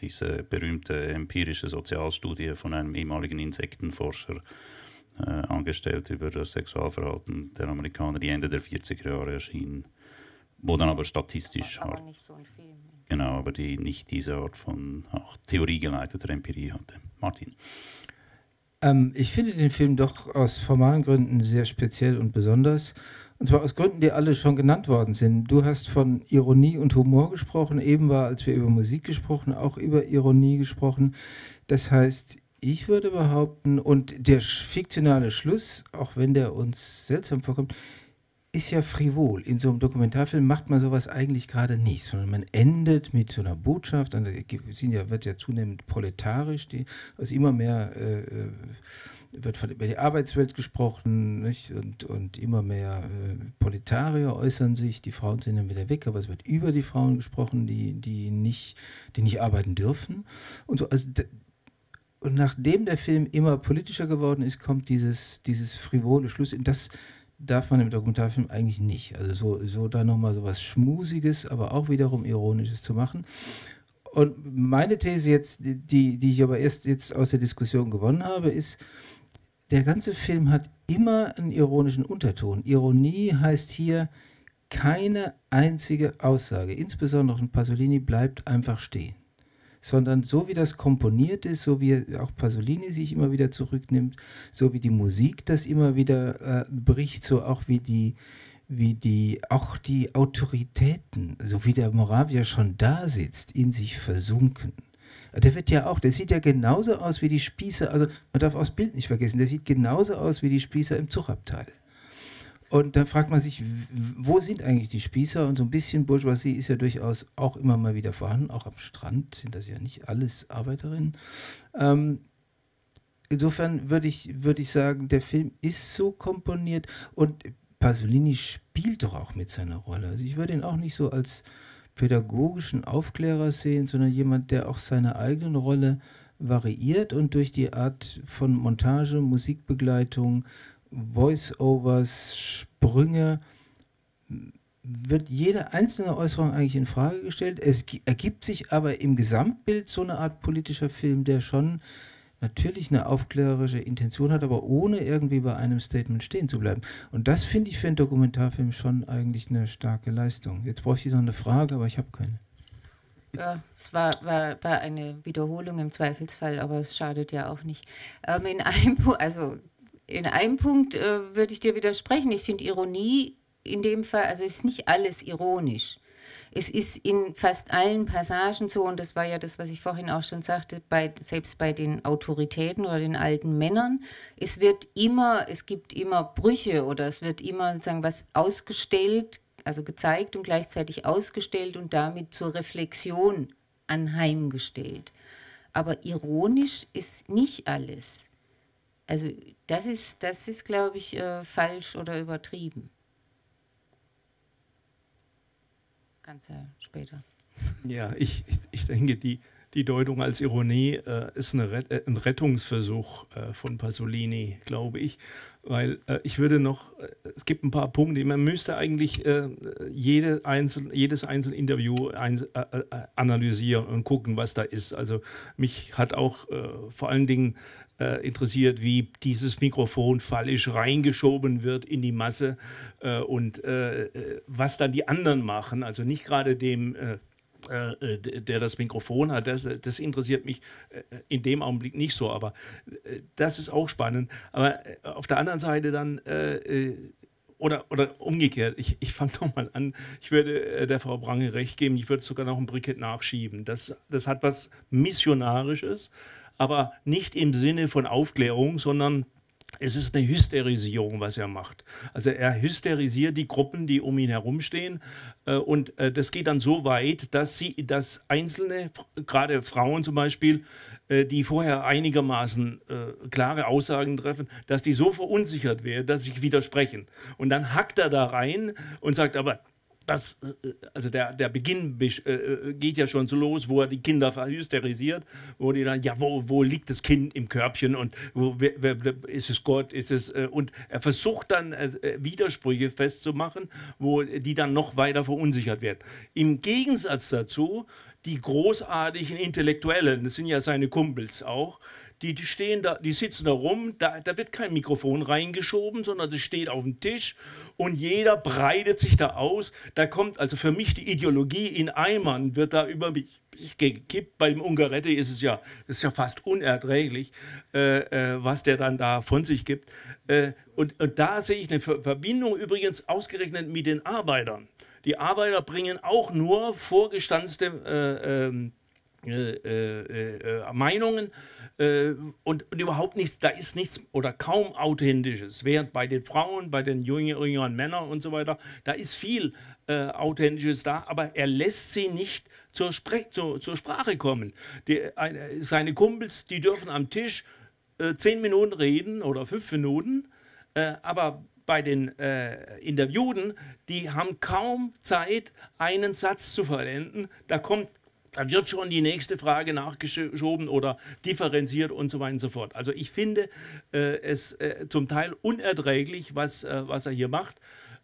Diese berühmte empirische Sozialstudie von einem ehemaligen Insektenforscher, angestellt über das Sexualverhalten der Amerikaner, die Ende der vierziger Jahre erschien, wo dann aber statistisch aber, aber nicht so ein Film. Genau, aber die nicht diese Art von auch theoriegeleiteter Empirie hatte. Martin? Ähm, ich finde den Film doch aus formalen Gründen sehr speziell und besonders. Und zwar aus Gründen, die alle schon genannt worden sind. Du hast von Ironie und Humor gesprochen, eben war, als wir über Musik gesprochen, auch über Ironie gesprochen. Das heißt, ich würde behaupten, und der fiktionale Schluss, auch wenn der uns seltsam vorkommt, ist ja frivol. In so einem Dokumentarfilm macht man sowas eigentlich gerade nicht, sondern man endet mit so einer Botschaft, und Sinja wird ja zunehmend proletarisch, die, also immer mehr äh, wird von, über die Arbeitswelt gesprochen, nicht? Und, und immer mehr äh, Proletarier äußern sich, die Frauen sind dann wieder weg, aber es wird über die Frauen gesprochen, die, die, nicht, die nicht arbeiten dürfen. Und so, also, und nachdem der Film immer politischer geworden ist, kommt dieses, dieses frivole Schluss. Und das darf man im Dokumentarfilm eigentlich nicht. Also so, so da nochmal so was Schmusiges, aber auch wiederum Ironisches zu machen. Und meine These jetzt, die, die ich aber erst jetzt aus der Diskussion gewonnen habe, ist, der ganze Film hat immer einen ironischen Unterton. Ironie heißt hier keine einzige Aussage. Insbesondere von Pasolini bleibt einfach stehen. Sondern so wie das komponiert ist, so wie auch Pasolini sich immer wieder zurücknimmt, so wie die Musik das immer wieder äh, bricht, so auch wie die, wie die, auch die Autoritäten, so wie der Moravia schon da sitzt, in sich versunken. Der wird ja auch, der sieht ja genauso aus wie die Spießer, also man darf auch das Bild nicht vergessen, der sieht genauso aus wie die Spießer im Zuchabteil. Und dann fragt man sich, wo sind eigentlich die Spießer? Und so ein bisschen Bourgeoisie ist ja durchaus auch immer mal wieder vorhanden, auch am Strand sind das ja nicht alles Arbeiterinnen. Ähm, insofern würde ich, würde ich sagen, der Film ist so komponiert und Pasolini spielt doch auch mit seiner Rolle. Also ich würde ihn auch nicht so als pädagogischen Aufklärer sehen, sondern jemand, der auch seine eigenen Rolle variiert und durch die Art von Montage, Musikbegleitung, Voice-Overs, Sprünge, wird jede einzelne Äußerung eigentlich in Frage gestellt. Es ergibt sich aber im Gesamtbild so eine Art politischer Film, der schon natürlich eine aufklärerische Intention hat, aber ohne irgendwie bei einem Statement stehen zu bleiben. Und das finde ich für einen Dokumentarfilm schon eigentlich eine starke Leistung. Jetzt bräuchte ich noch eine Frage, aber ich habe keine. Ja, es war, war, war eine Wiederholung im Zweifelsfall, aber es schadet ja auch nicht. Ähm, in einem Punkt, also in einem Punkt äh, würde ich dir widersprechen. Ich finde Ironie in dem Fall, also ist nicht alles ironisch. Es ist in fast allen Passagen so, und das war ja das, was ich vorhin auch schon sagte, bei, selbst bei den Autoritäten oder den alten Männern, es wird immer, es gibt immer Brüche oder es wird immer sozusagen was ausgestellt, also gezeigt und gleichzeitig ausgestellt und damit zur Reflexion anheimgestellt. Aber ironisch ist nicht alles. Also das ist, das ist, glaube ich, falsch oder übertrieben. Ganz später. Ja, ich, ich denke, die, die Deutung als Ironie äh, ist eine Ret ein Rettungsversuch äh, von Pasolini, glaube ich. Weil äh, ich würde noch, äh, es gibt ein paar Punkte, man müsste eigentlich äh, jede Einzel jedes einzelne Interview einz äh, analysieren und gucken, was da ist. Also mich hat auch äh, vor allen Dingen äh, interessiert, wie dieses Mikrofon fallisch reingeschoben wird in die Masse äh, und äh, was dann die anderen machen. Also nicht gerade dem... Äh, der das Mikrofon hat, das, das interessiert mich in dem Augenblick nicht so, aber das ist auch spannend. Aber auf der anderen Seite dann, äh, oder, oder umgekehrt, ich, ich fange nochmal an, ich würde der Frau Brange recht geben, ich würde sogar noch ein Brikett nachschieben. Das, das hat was Missionarisches, aber nicht im Sinne von Aufklärung, sondern es ist eine Hysterisierung, was er macht. Also er hysterisiert die Gruppen, die um ihn herumstehen. Und das geht dann so weit, dass, sie, dass Einzelne, gerade Frauen zum Beispiel, die vorher einigermaßen klare Aussagen treffen, dass die so verunsichert werden, dass sie widersprechen. Und dann hackt er da rein und sagt aber, das, also der, der Beginn äh, geht ja schon so los, wo er die Kinder verhysterisiert, wo die dann, ja, wo, wo liegt das Kind im Körbchen und wo, wer, wer, ist es Gott, ist es, äh, und er versucht dann äh, Widersprüche festzumachen, wo die dann noch weiter verunsichert werden. Im Gegensatz dazu, die großartigen Intellektuellen, das sind ja seine Kumpels auch, Die, die, stehen da, die sitzen da rum, da, da wird kein Mikrofon reingeschoben, sondern das steht auf dem Tisch und jeder breitet sich da aus. Da kommt also für mich die Ideologie in Eimern, wird da über mich gekippt. Bei dem Ungaretti ist es ja, ist ja fast unerträglich, äh, äh, was der dann da von sich gibt. Äh, und, und da sehe ich eine Verbindung übrigens ausgerechnet mit den Arbeitern. Die Arbeiter bringen auch nur vorgestanzte äh, äh, Äh, äh, äh, Meinungen äh, und, und überhaupt nichts, da ist nichts oder kaum Authentisches, während bei den Frauen, bei den jüngeren, jüngeren Männern und so weiter, da ist viel äh, Authentisches da, aber er lässt sie nicht zur, Spre zur, zur Sprache kommen. Die, eine, seine Kumpels, die dürfen am Tisch äh, zehn Minuten reden oder fünf Minuten, äh, aber bei den äh, Interviewten, die haben kaum Zeit, einen Satz zu vollenden, da kommt da wird schon die nächste Frage nachgeschoben oder differenziert und so weiter und so fort. Also ich finde äh, es äh, zum Teil unerträglich, was, äh, was er hier macht.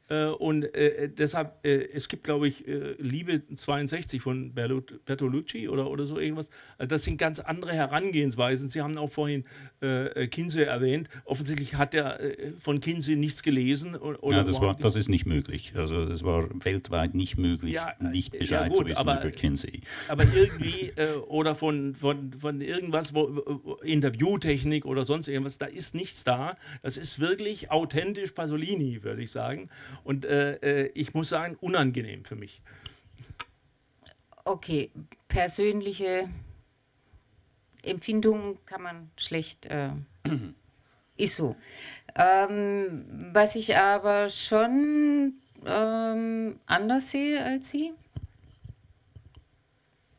Äh, und äh, deshalb, äh, es gibt, glaube ich, äh, Liebe zweiundsechzig von Bertolucci oder, oder so irgendwas. Also das sind ganz andere Herangehensweisen. Sie haben auch vorhin äh, Kinsey erwähnt. Offensichtlich hat er äh, von Kinsey nichts gelesen. Oder ja, das, war, das ist nicht möglich. Also das war weltweit nicht möglich, ja, nicht Bescheid ja gut, zu wissen aber, über Kinsey. Aber irgendwie, äh, oder von, von, von irgendwas, wo, Interviewtechnik oder sonst irgendwas, da ist nichts da. Das ist wirklich authentisch Pasolini, würde ich sagen. Und äh, ich muss sagen, unangenehm für mich. Okay, persönliche Empfindungen kann man schlecht äh, ist so. Ähm, was ich aber schon ähm, anders sehe als sie,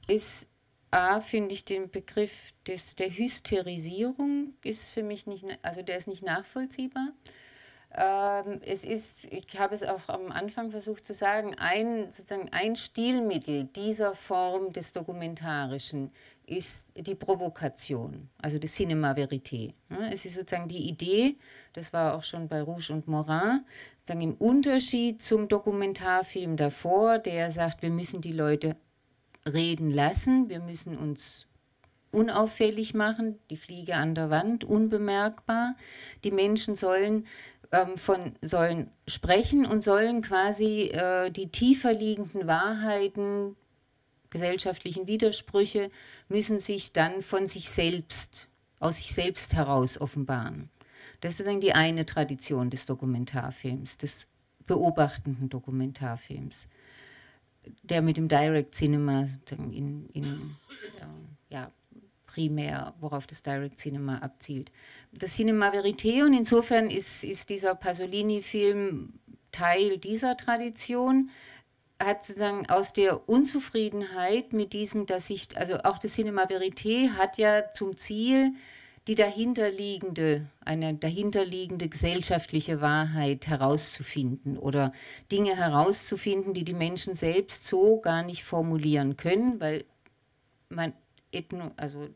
ist, A, finde ich den Begriff des, der Hysterisierung ist für mich nicht, also der ist nicht nachvollziehbar. Ähm, es ist, ich habe es auch am Anfang versucht zu sagen, ein, sozusagen ein Stilmittel dieser Form des Dokumentarischen ist die Provokation, also das Cinema Verité. Es ist sozusagen die Idee, das war auch schon bei Rouch und Morin, dann im Unterschied zum Dokumentarfilm davor, der sagt, wir müssen die Leute reden lassen, wir müssen uns unauffällig machen, die Fliege an der Wand, unbemerkbar, die Menschen sollen Von, sollen sprechen und sollen quasi äh, die tiefer liegenden Wahrheiten, gesellschaftlichen Widersprüche, müssen sich dann von sich selbst, aus sich selbst heraus offenbaren. Das ist sozusagen die eine Tradition des Dokumentarfilms, des beobachtenden Dokumentarfilms, der mit dem Direct Cinema in, in äh, ja, primär, worauf das Direct Cinema abzielt. Das Cinema Verité, und insofern ist, ist dieser Pasolini-Film Teil dieser Tradition, hat sozusagen aus der Unzufriedenheit mit diesem, dass sich, also auch das Cinema Verité hat ja zum Ziel, die dahinterliegende, eine dahinterliegende gesellschaftliche Wahrheit herauszufinden oder Dinge herauszufinden, die die Menschen selbst so gar nicht formulieren können, weil man Ethno, also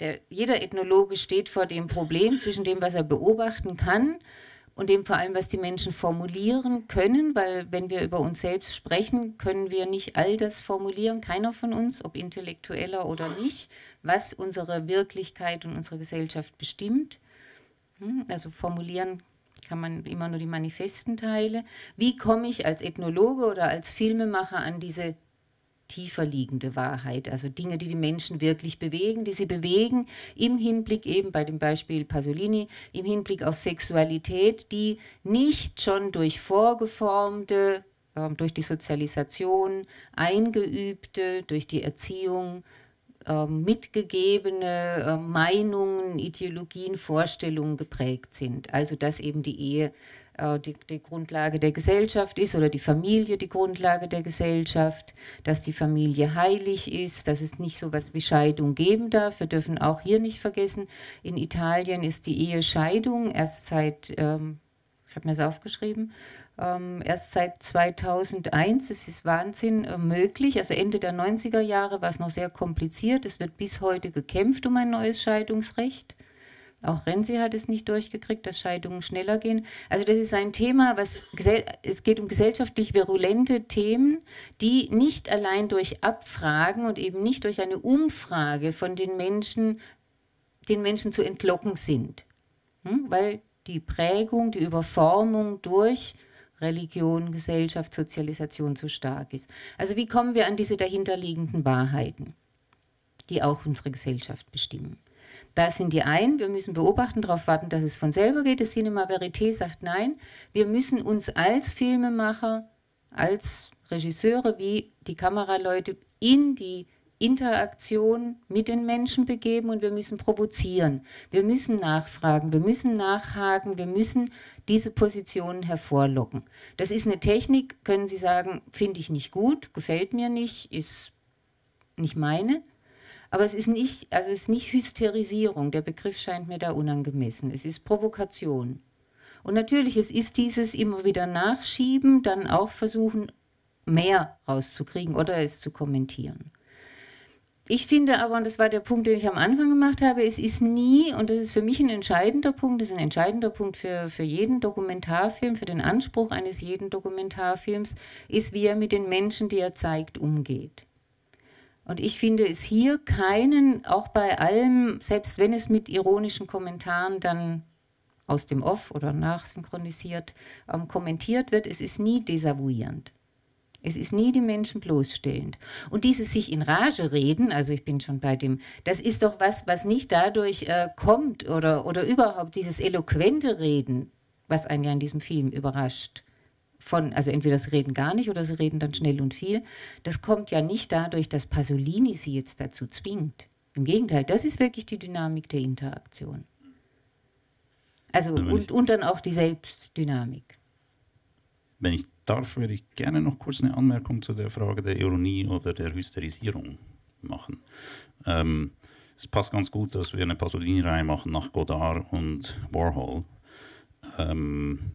der, jeder Ethnologe steht vor dem Problem zwischen dem, was er beobachten kann und dem vor allem, was die Menschen formulieren können, weil wenn wir über uns selbst sprechen, können wir nicht all das formulieren, keiner von uns, ob intellektueller oder nicht, was unsere Wirklichkeit und unsere Gesellschaft bestimmt. Also formulieren kann man immer nur die manifesten Teile. Wie komme ich als Ethnologe oder als Filmemacher an diese tiefer liegende Wahrheit, also Dinge, die die Menschen wirklich bewegen, die sie bewegen, im Hinblick eben bei dem Beispiel Pasolini, im Hinblick auf Sexualität, die nicht schon durch vorgeformte, äh, durch die Sozialisation eingeübte, durch die Erziehung äh, mitgegebene äh, Meinungen, Ideologien, Vorstellungen geprägt sind. Also dass eben die Ehe Die, die Grundlage der Gesellschaft ist oder die Familie die Grundlage der Gesellschaft, dass die Familie heilig ist, dass es nicht so etwas wie Scheidung geben darf. Wir dürfen auch hier nicht vergessen, in Italien ist die Ehescheidung erst seit, ähm, ich habe mir das aufgeschrieben, ähm, erst seit zweitausendeins, das ist Wahnsinn, äh, möglich. Also Ende der neunziger Jahre war es noch sehr kompliziert. Es wird bis heute gekämpft um ein neues Scheidungsrecht. Auch Renzi hat es nicht durchgekriegt, dass Scheidungen schneller gehen. Also das ist ein Thema, was es geht um gesellschaftlich virulente Themen, die nicht allein durch Abfragen und eben nicht durch eine Umfrage von den Menschen, den Menschen zu entlocken sind. Hm? Weil die Prägung, die Überformung durch Religion, Gesellschaft, Sozialisation zu stark ist. Also wie kommen wir an diese dahinterliegenden Wahrheiten, die auch unsere Gesellschaft bestimmen? Da sind die einen, wir müssen beobachten, darauf warten, dass es von selber geht. Das Cinema Verité sagt nein, wir müssen uns als Filmemacher, als Regisseure, wie die Kameraleute in die Interaktion mit den Menschen begeben und wir müssen provozieren, wir müssen nachfragen, wir müssen nachhaken, wir müssen diese Positionen hervorlocken. Das ist eine Technik, können Sie sagen, finde ich nicht gut, gefällt mir nicht, ist nicht meine. Aber es ist nicht, also es ist nicht Hysterisierung, der Begriff scheint mir da unangemessen. Es ist Provokation. Und natürlich, es ist dieses immer wieder nachschieben, dann auch versuchen, mehr rauszukriegen oder es zu kommentieren. Ich finde aber, und das war der Punkt, den ich am Anfang gemacht habe, es ist nie, und das ist für mich ein entscheidender Punkt, das ist ein entscheidender Punkt für, für jeden Dokumentarfilm, für den Anspruch eines jeden Dokumentarfilms, ist, wie er mit den Menschen, die er zeigt, umgeht. Und ich finde es hier keinen, auch bei allem, selbst wenn es mit ironischen Kommentaren dann aus dem Off oder nachsynchronisiert ähm, kommentiert wird, es ist nie desavouierend. Es ist nie die Menschen bloßstellend. Und dieses sich in Rage reden, also ich bin schon bei dem, das ist doch was, was nicht dadurch äh, kommt oder, oder überhaupt dieses eloquente Reden, was einen ja in diesem Film überrascht. Von, also entweder sie reden gar nicht oder sie reden dann schnell und viel. Das kommt ja nicht dadurch, dass Pasolini sie jetzt dazu zwingt. Im Gegenteil, das ist wirklich die Dynamik der Interaktion. Also und, ich, und dann auch die Selbstdynamik. Wenn ich darf, würde ich gerne noch kurz eine Anmerkung zu der Frage der Ironie oder der Hysterisierung machen. Ähm, es passt ganz gut, dass wir eine Pasolini-Reihe machen nach Godard und Warhol. Ähm,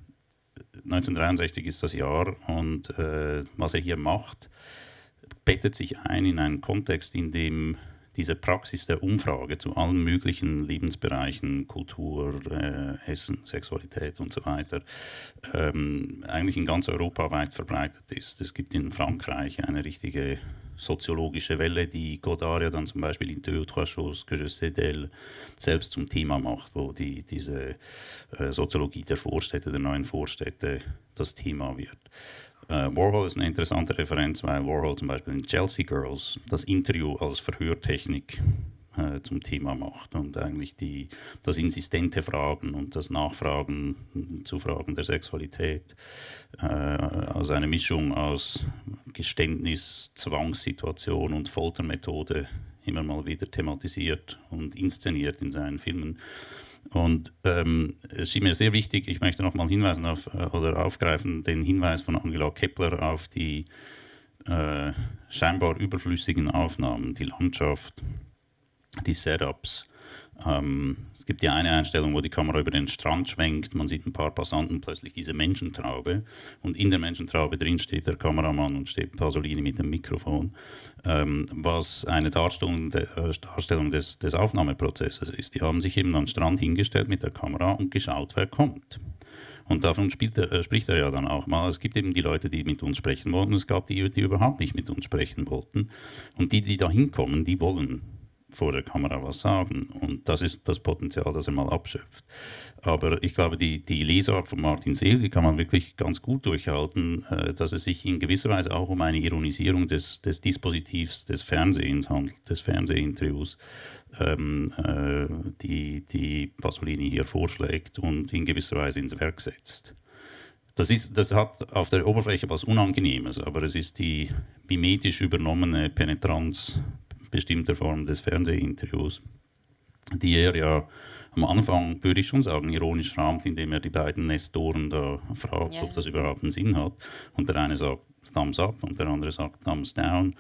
neunzehnhundertdreiundsechzig ist das Jahr und äh, was er hier macht, bettet sich ein in einen Kontext, in dem diese Praxis der Umfrage zu allen möglichen Lebensbereichen, Kultur, äh, Essen, Sexualität und so weiter, ähm, eigentlich in ganz Europa weit verbreitet ist. Es gibt in Frankreich eine richtige soziologische Welle, die Godard ja dann zum Beispiel in Deux ou trois choses que je sais d'elle selbst zum Thema macht, wo die, diese äh, Soziologie der Vorstädte, der neuen Vorstädte das Thema wird. Warhol ist eine interessante Referenz, weil Warhol zum Beispiel in Chelsea Girls das Interview als Verhörtechnik äh, zum Thema macht und eigentlich die, das insistente Fragen und das Nachfragen zu Fragen der Sexualität äh, als eine Mischung aus Geständnis, Zwangssituation und Foltermethode immer mal wieder thematisiert und inszeniert in seinen Filmen. Und ähm, es ist mir sehr wichtig, ich möchte nochmal hinweisen auf, äh, oder aufgreifen den Hinweis von Angela Kepler auf die äh, scheinbar überflüssigen Aufnahmen, die Landschaft, die Setups. Ähm, es gibt ja eine Einstellung, wo die Kamera über den Strand schwenkt, man sieht ein paar Passanten, plötzlich diese Menschentraube und in der Menschentraube drin steht der Kameramann und steht Pasolini mit dem Mikrofon, ähm, was eine Darstellung, de, Darstellung des, des Aufnahmeprozesses ist. Die haben sich eben am Strand hingestellt mit der Kamera und geschaut, wer kommt. Und davon spielt er, äh, spricht er ja dann auch mal. Es gibt eben die Leute, die mit uns sprechen wollten, es gab die, die überhaupt nicht mit uns sprechen wollten und die, die da hinkommen, die wollen vor der Kamera was sagen und das ist das Potenzial, das er mal abschöpft. Aber ich glaube, die, die Lesart von Martin Seel kann man wirklich ganz gut durchhalten, äh, dass es sich in gewisser Weise auch um eine Ironisierung des, des Dispositivs des Fernsehens handelt, des Fernsehinterviews, ähm, äh, die, die Pasolini hier vorschlägt und in gewisser Weise ins Werk setzt. Das, ist, das hat auf der Oberfläche was Unangenehmes, aber es ist die mimetisch übernommene Penetranz bestimmter Form des Fernsehinterviews, die er ja am Anfang, würde ich schon sagen, ironisch rahmt, indem er die beiden Nestoren da fragt, yeah, ob das überhaupt einen Sinn hat. Und der eine sagt Thumbs up und der andere sagt Thumbs down.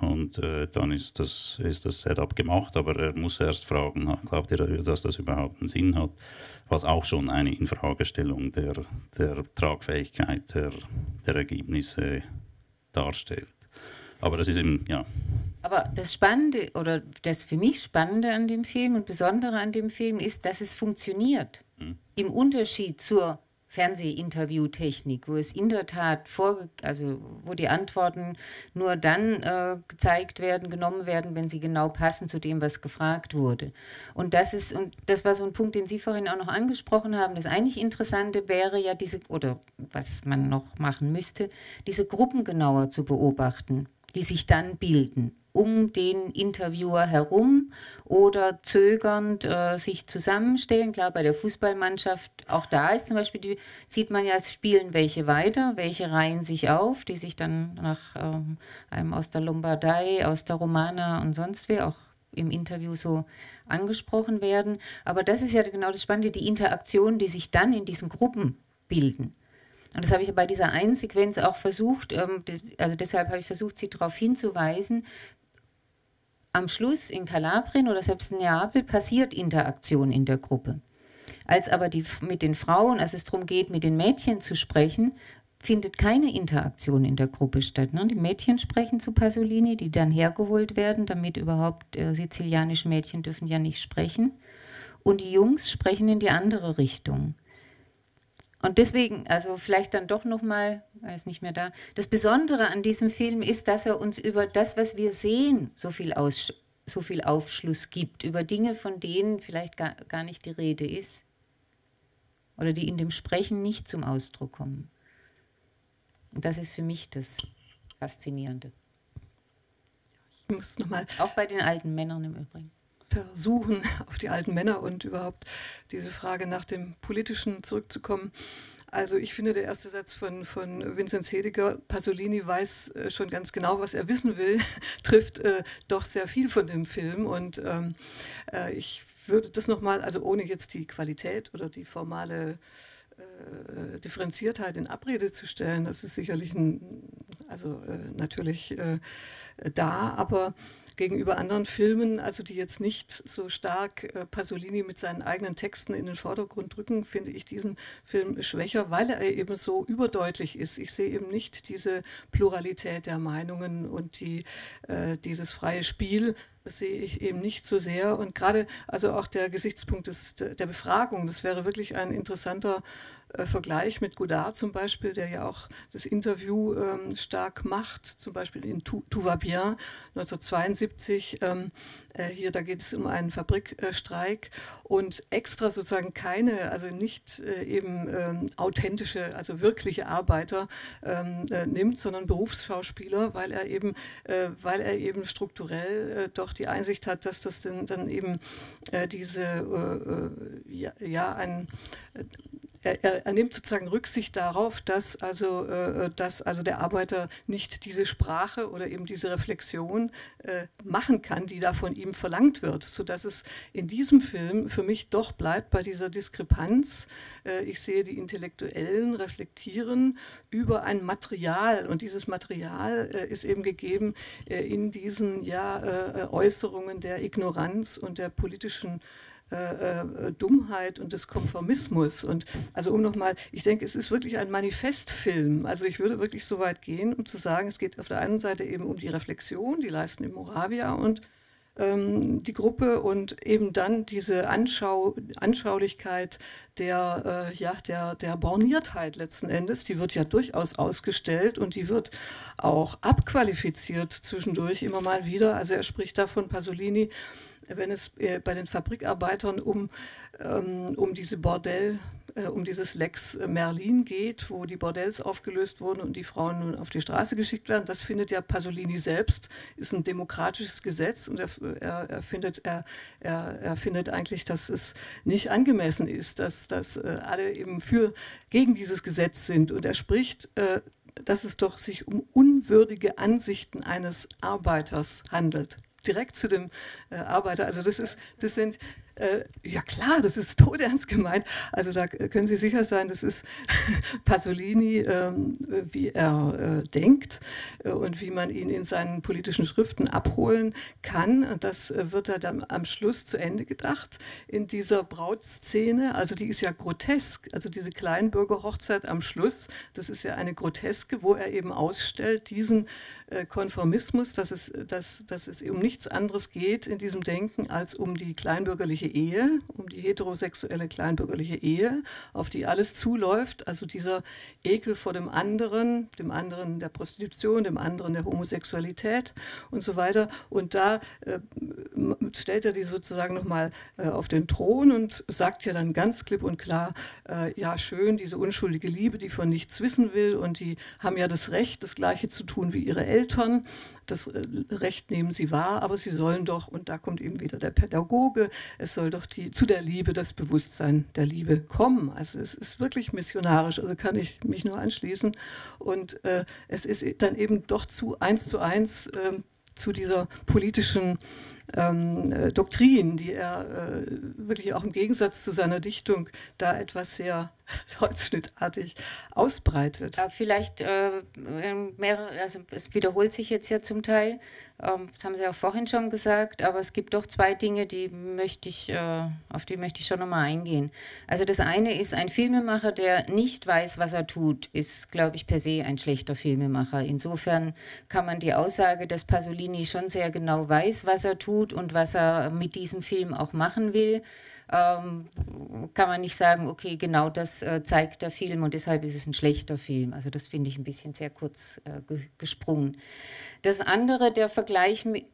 Und äh, dann ist das, ist das Setup gemacht, aber er muss erst fragen, glaubt ihr, dass das überhaupt einen Sinn hat? Was auch schon eine Infragestellung der, der Tragfähigkeit der, der Ergebnisse darstellt. Aber das ist eben, ja. Aber das Spannende oder das für mich Spannende an dem Film und Besondere an dem Film ist, dass es funktioniert. Mhm. Im Unterschied zur Fernsehinterviewtechnik, wo es in der Tat vorge also wo die Antworten nur dann äh, gezeigt werden, genommen werden, wenn sie genau passen zu dem, was gefragt wurde. Und das ist, und das war so ein Punkt, den Sie vorhin auch noch angesprochen haben. Das eigentlich Interessante wäre ja diese, oder was man noch machen müsste, diese Gruppen genauer zu beobachten, die sich dann bilden, um den Interviewer herum oder zögernd äh, sich zusammenstellen. Klar, bei der Fußballmannschaft, auch da ist zum Beispiel, die, sieht man ja, es spielen welche weiter, welche reihen sich auf, die sich dann nach ähm, einem aus der Lombardei, aus der Romana und sonst wie auch im Interview so angesprochen werden. Aber das ist ja genau das Spannende, die Interaktion, die sich dann in diesen Gruppen bilden. Und das habe ich bei dieser einen Sequenz auch versucht, also deshalb habe ich versucht, Sie darauf hinzuweisen, am Schluss in Kalabrien oder selbst in Neapel passiert Interaktion in der Gruppe. Als aber die, mit den Frauen, als es darum geht, mit den Mädchen zu sprechen, findet keine Interaktion in der Gruppe statt. Ne? Die Mädchen sprechen zu Pasolini, die dann hergeholt werden, damit überhaupt äh, sizilianische Mädchen dürfen ja nicht sprechen. Und die Jungs sprechen in die andere Richtung. Und deswegen, also vielleicht dann doch nochmal, er ist nicht mehr da, das Besondere an diesem Film ist, dass er uns über das, was wir sehen, so viel, Aus, so viel Aufschluss gibt, über Dinge, von denen vielleicht gar, gar nicht die Rede ist oder die in dem Sprechen nicht zum Ausdruck kommen. Und das ist für mich das Faszinierende. Ich muss nochmal. Auch bei den alten Männern im Übrigen. Versuchen, auf die alten Männer und überhaupt diese Frage nach dem Politischen zurückzukommen. Also ich finde, der erste Satz von, von Vincent Hediger, Pasolini weiß schon ganz genau, was er wissen will, trifft äh, doch sehr viel von dem Film. Und ähm, äh, ich würde das nochmal, also ohne jetzt die Qualität oder die formale äh, Differenziertheit in Abrede zu stellen, das ist sicherlich ein, also äh, natürlich äh, da, aber gegenüber anderen Filmen, also die jetzt nicht so stark äh, Pasolini mit seinen eigenen Texten in den Vordergrund drücken, finde ich diesen Film schwächer, weil er eben so überdeutlich ist. Ich sehe eben nicht diese Pluralität der Meinungen und die, äh, dieses freie Spiel, das sehe ich eben nicht so sehr. Und gerade also auch der Gesichtspunkt des, der Befragung, das wäre wirklich ein interessanter äh, Vergleich mit Godard zum Beispiel, der ja auch das Interview ähm, stark macht, zum Beispiel in Tout va bien neunzehnhundertzweiundsiebzig. Ähm, äh, hier, da geht es um einen Fabrikstreik und extra sozusagen keine, also nicht äh, eben ähm, authentische, also wirkliche Arbeiter ähm, äh, nimmt, sondern Berufsschauspieler, weil er eben, äh, weil er eben strukturell äh, doch die Einsicht hat, dass das denn, dann eben äh, diese, äh, äh, ja, ja, ein, äh, er, er nimmt sozusagen Rücksicht darauf, dass also, äh, dass also der Arbeiter nicht diese Sprache oder eben diese Reflexion äh, machen kann, die da von ihm verlangt wird, sodass es in diesem Film für mich doch bleibt bei dieser Diskrepanz. Äh, ich sehe die Intellektuellen reflektieren über ein Material und dieses Material äh, ist eben gegeben äh, in diesen, ja, äh, Äußerungen der Ignoranz und der politischen äh, Dummheit und des Konformismus. Und also um nochmal, ich denke, es ist wirklich ein Manifestfilm. Also ich würde wirklich so weit gehen, um zu sagen, es geht auf der einen Seite eben um die Reflexion, die leisten im Moravia und ähm, die Gruppe und eben dann diese Anschau Anschaulichkeit der, äh, ja, der, der Borniertheit letzten Endes, die wird ja durchaus ausgestellt und die wird auch abqualifiziert zwischendurch immer mal wieder. Also er spricht davon, Pasolini, wenn es äh, bei den Fabrikarbeitern um, ähm, um diese Bordell, äh, um dieses Lex Merlin geht, wo die Bordells aufgelöst wurden und die Frauen nun auf die Straße geschickt werden, das findet ja Pasolini selbst, ist ein demokratisches Gesetz und er, er, er, findet, er, er, er findet eigentlich, dass es nicht angemessen ist, dass, dass äh, alle eben für, gegen dieses Gesetz sind und er spricht, äh, dass es doch sich um unwürdige Ansichten eines Arbeiters handelt. Direkt zu dem äh, Arbeiter. Also das ist, das sind, äh, ja klar, das ist todernst gemeint. Also da können Sie sicher sein, das ist Pasolini, ähm, wie er äh, denkt äh, und wie man ihn in seinen politischen Schriften abholen kann. Und das äh, wird dann am Schluss zu Ende gedacht in dieser Brautszene. Also die ist ja grotesk. Also diese Kleinbürgerhochzeit am Schluss, das ist ja eine Groteske, wo er eben ausstellt, diesen äh, Konformismus, dass es, dass, dass es um nichts anderes geht in diesem Denken als um die kleinbürgerliche Ehe, um die heterosexuelle kleinbürgerliche Ehe, auf die alles zuläuft, also dieser Ekel vor dem anderen, dem anderen der Prostitution, dem anderen der Homosexualität und so weiter. Und da äh, stellt er die sozusagen nochmal äh, auf den Thron und sagt ja dann ganz klipp und klar, äh, ja schön, diese unschuldige Liebe, die von nichts wissen will und die haben ja das Recht, das Gleiche zu tun wie ihre Eltern, das äh, Recht nehmen sie wahr, aber sie sollen doch, und da kommt eben wieder der Pädagoge, es soll doch die, zu der Liebe, das Bewusstsein der Liebe kommen. Also es ist wirklich missionarisch, also kann ich mich nur anschließen. Und äh, es ist dann eben doch zu eins zu eins äh, zu dieser politischen ähm, äh, Doktrin, die er äh, wirklich auch im Gegensatz zu seiner Dichtung da etwas sehr holzschnittartig ausbreitet. Ja, vielleicht, äh, mehrere, also es wiederholt sich jetzt ja zum Teil, ähm, das haben Sie auch vorhin schon gesagt, aber es gibt doch zwei Dinge, die möchte ich, äh, auf die möchte ich schon nochmal eingehen. Also das eine ist, ein Filmemacher, der nicht weiß, was er tut, ist, glaube ich, per se ein schlechter Filmemacher. Insofern kann man die Aussage, dass Pasolini schon sehr genau weiß, was er tut und was er mit diesem Film auch machen will, ähm, kann man nicht sagen, okay, genau das äh, zeigt der Film und deshalb ist es ein schlechter Film. Also das finde ich ein bisschen sehr kurz äh, ge gesprungen. Das andere, der Vergleich mit...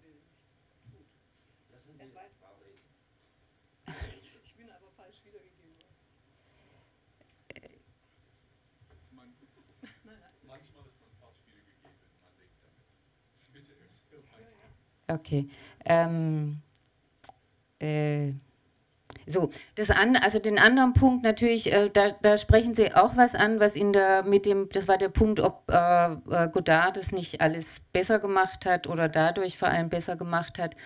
Ich bin aber falsch wiedergegeben. Manchmal ist man falsch wiedergegeben, man denkt damit. Bitte erzähl weiter. Okay. Ähm, äh, So, das an, also den anderen Punkt natürlich, äh, da, da sprechen Sie auch was an, was in der, mit dem, das war der Punkt, ob äh, Godard das nicht alles besser gemacht hat oder dadurch vor allem besser gemacht hat,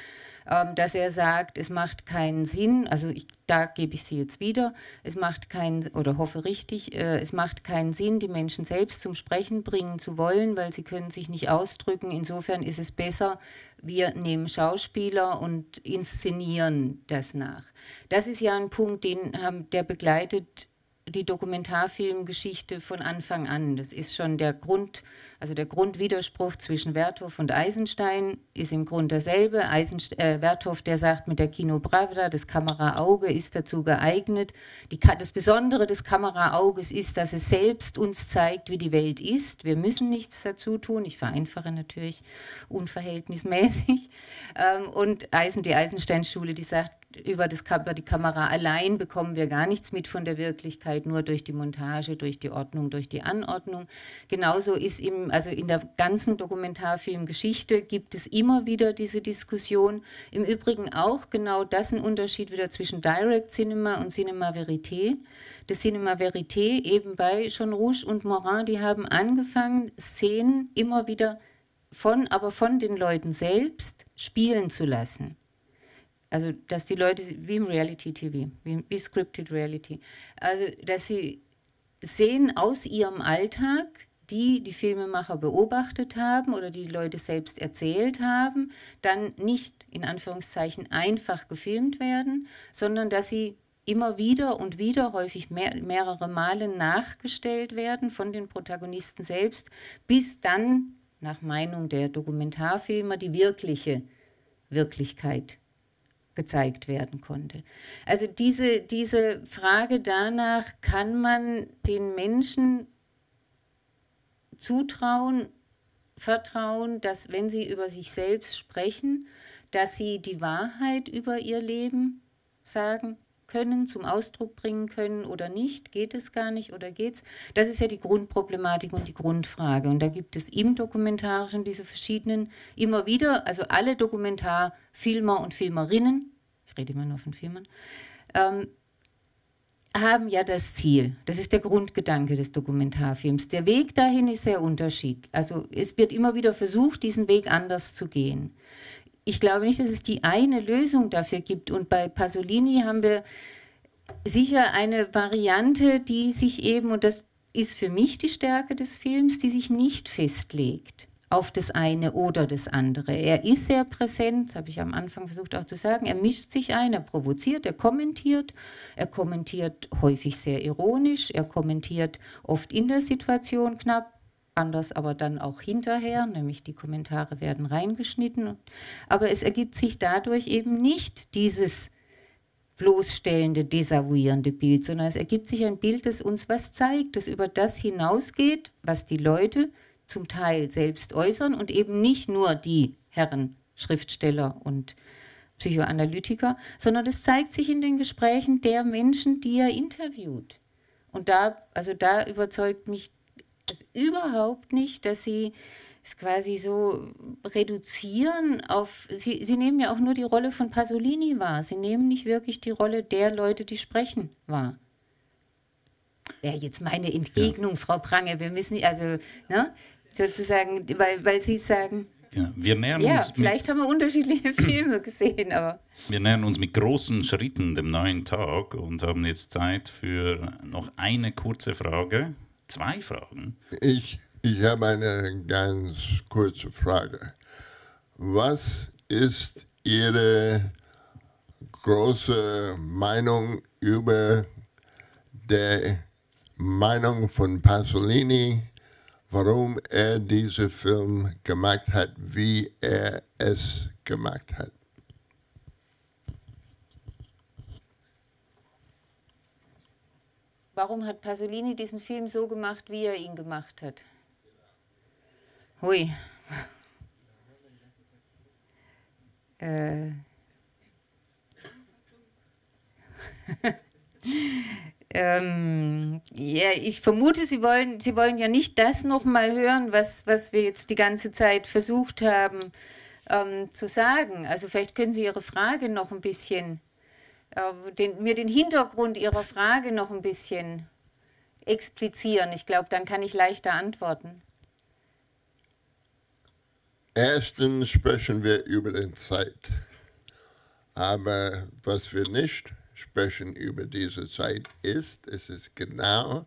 ähm, dass er sagt, es macht keinen Sinn, also ich, da gebe ich Sie jetzt wieder, es macht keinen, oder hoffe richtig, äh, es macht keinen Sinn, die Menschen selbst zum Sprechen bringen zu wollen, weil sie können sich nicht ausdrücken, insofern ist es besser, wir nehmen Schauspieler und inszenieren das nach. Das ist ja ein Punkt, den, der begleitet die Dokumentarfilmgeschichte von Anfang an. Das ist schon der Grund, also der Grundwiderspruch zwischen Vertov und Eisenstein ist im Grunde derselbe. Eisenst äh, Vertov, der sagt mit der Kinopravda, das Kameraauge ist dazu geeignet. Die Ka das Besondere des Kameraauges ist, dass es selbst uns zeigt, wie die Welt ist. Wir müssen nichts dazu tun. Ich vereinfache natürlich unverhältnismäßig. Ähm, und Eisen die Eisenstein-Schule, die sagt, über, das, über die Kamera allein bekommen wir gar nichts mit von der Wirklichkeit, nur durch die Montage, durch die Ordnung, durch die Anordnung. Genauso ist im, also in der ganzen Dokumentarfilmgeschichte gibt es immer wieder diese Diskussion. Im Übrigen auch genau das ein Unterschied wieder zwischen Direct Cinema und Cinema Verité. Das Cinema Verité eben bei Jean Rouch und Morin, die haben angefangen, Szenen immer wieder von, aber von den Leuten selbst spielen zu lassen. Also, dass die Leute, wie im Reality-T V, wie, wie Scripted Reality, also, dass sie sehen aus ihrem Alltag, die die Filmemacher beobachtet haben oder die, die Leute selbst erzählt haben, dann nicht, in Anführungszeichen, einfach gefilmt werden, sondern dass sie immer wieder und wieder, häufig mehr, mehrere Male nachgestellt werden von den Protagonisten selbst, bis dann, nach Meinung der Dokumentarfilmer, die wirkliche Wirklichkeit gezeigt werden konnte. Also diese, diese Frage danach, kann man den Menschen zutrauen, vertrauen, dass wenn sie über sich selbst sprechen, dass sie die Wahrheit über ihr Leben sagen können, zum Ausdruck bringen können oder nicht, geht es gar nicht oder geht's? Das ist ja die Grundproblematik und die Grundfrage. Und da gibt es im Dokumentarischen diese verschiedenen, immer wieder, also alle Dokumentarfilmer und Filmerinnen, ich rede immer nur von Filmern, ähm, haben ja das Ziel. Das ist der Grundgedanke des Dokumentarfilms. Der Weg dahin ist sehr unterschiedlich. Also es wird immer wieder versucht, diesen Weg anders zu gehen. Ich glaube nicht, dass es die eine Lösung dafür gibt. Und bei Pasolini haben wir sicher eine Variante, die sich eben, und das ist für mich die Stärke des Films, die sich nicht festlegt auf das eine oder das andere. Er ist sehr präsent, das habe ich am Anfang versucht auch zu sagen, er mischt sich ein, er provoziert, er kommentiert, er kommentiert häufig sehr ironisch, er kommentiert oft in der Situation knapp, anders aber dann auch hinterher, nämlich die Kommentare werden reingeschnitten. Aber es ergibt sich dadurch eben nicht dieses bloßstellende, desavouierende Bild, sondern es ergibt sich ein Bild, das uns was zeigt, das über das hinausgeht, was die Leute zum Teil selbst äußern und eben nicht nur die Herren Schriftsteller und Psychoanalytiker, sondern das zeigt sich in den Gesprächen der Menschen, die er interviewt. Und da, also da überzeugt mich das überhaupt nicht, dass sie es quasi so reduzieren auf, sie, sie nehmen ja auch nur die Rolle von Pasolini wahr, sie nehmen nicht wirklich die Rolle der Leute, die sprechen, wahr. Ja, jetzt meine Entgegnung, ja. Frau Prange, wir müssen, also, ne, sozusagen, weil, weil Sie sagen, ja, wir nähern ja, uns vielleicht haben wir unterschiedliche Filme gesehen, aber... Wir nähern uns mit großen Schritten dem neuen Tag und haben jetzt Zeit für noch eine kurze Frage. Zwei Fragen. Ich, ich habe eine ganz kurze Frage. Was ist Ihre große Meinung über die Meinung von Pasolini, warum er diesen Film gemacht hat, wie er es gemacht hat? Warum hat Pasolini diesen Film so gemacht, wie er ihn gemacht hat? Hui. Äh. ähm, ja, ich vermute, Sie wollen, Sie wollen ja nicht das nochmal hören, was, was wir jetzt die ganze Zeit versucht haben ähm, zu sagen. Also vielleicht können Sie Ihre Frage noch ein bisschen äh, den, mir den Hintergrund Ihrer Frage noch ein bisschen explizieren. Ich glaube, dann kann ich leichter antworten. Erstens sprechen wir über die Zeit. Aber was wir nicht sprechen über diese Zeit ist, es ist genau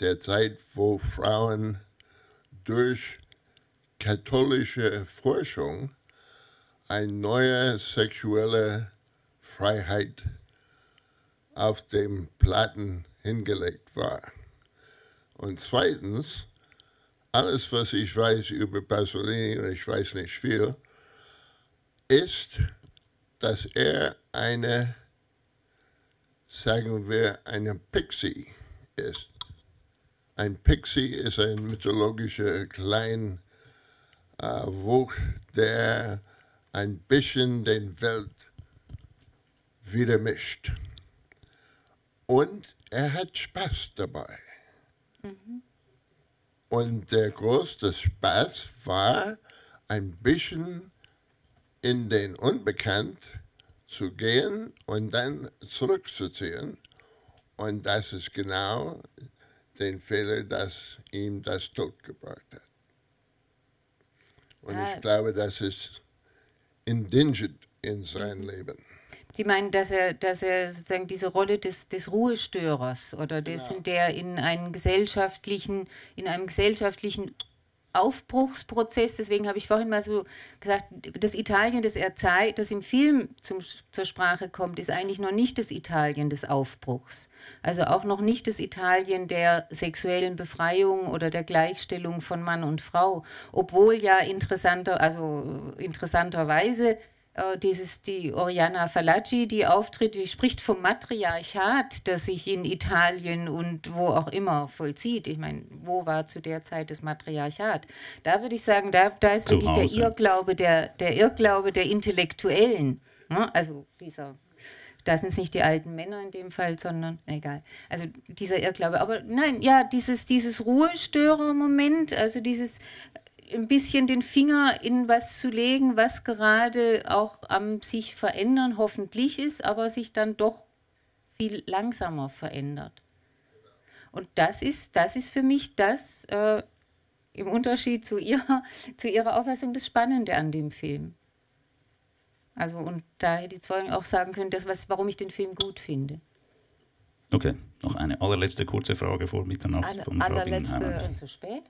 der Zeit, wo Frauen durch katholische Forschung eine neue sexuelle Freiheit auf dem Platten hingelegt war. Und zweitens, alles, was ich weiß über Pasolini, und ich weiß nicht viel, ist, dass er eine, sagen wir, eine Pixie ist. Ein Pixie ist ein mythologischer kleiner äh, Wuch, der ein bisschen den Welt wieder mischt. Und er hat Spaß dabei. Mhm. Und der größte Spaß war, ein bisschen in den Unbekannt zu gehen und dann zurückzuziehen. Und das ist genau den Fehler, dass ihm das Tod gebracht hat. Und ah. ich glaube, das ist indigent in seinem Leben. Sie meinen, dass er, dass er sozusagen diese Rolle des, des Ruhestörers oder des, genau. der in einen gesellschaftlichen, in einem gesellschaftlichen Aufbruchsprozess, deswegen habe ich vorhin mal so gesagt, das Italien, das er zeigt, das im Film zum, zur Sprache kommt, ist eigentlich noch nicht das Italien des Aufbruchs. Also auch noch nicht das Italien der sexuellen Befreiung oder der Gleichstellung von Mann und Frau, obwohl ja interessanter, also interessanterweise äh, dieses, die Oriana Fallaci, die auftritt, die spricht vom Matriarchat, das sich in Italien und wo auch immer vollzieht. Ich meine, wo war zu der Zeit das Matriarchat? Da würde ich sagen, da, da ist wirklich der Irrglaube der, der Irrglaube der Intellektuellen. Ne? Also dieser, da sind es nicht die alten Männer in dem Fall, sondern, egal, also dieser Irrglaube. Aber nein, ja, dieses, dieses Ruhestörer-Moment, also dieses ein bisschen den Finger in was zu legen, was gerade auch am sich verändern hoffentlich ist, aber sich dann doch viel langsamer verändert. Und das ist, das ist für mich das, äh, im Unterschied zu ihrer, zu ihrer Auffassung, das Spannende an dem Film. Also, und da hätte ich vorhin auch sagen können, das, was, warum ich den Film gut finde. Okay, noch eine allerletzte kurze Frage vor Mitternacht. Alle, von Frau Bingenheimer. Schon zu spät?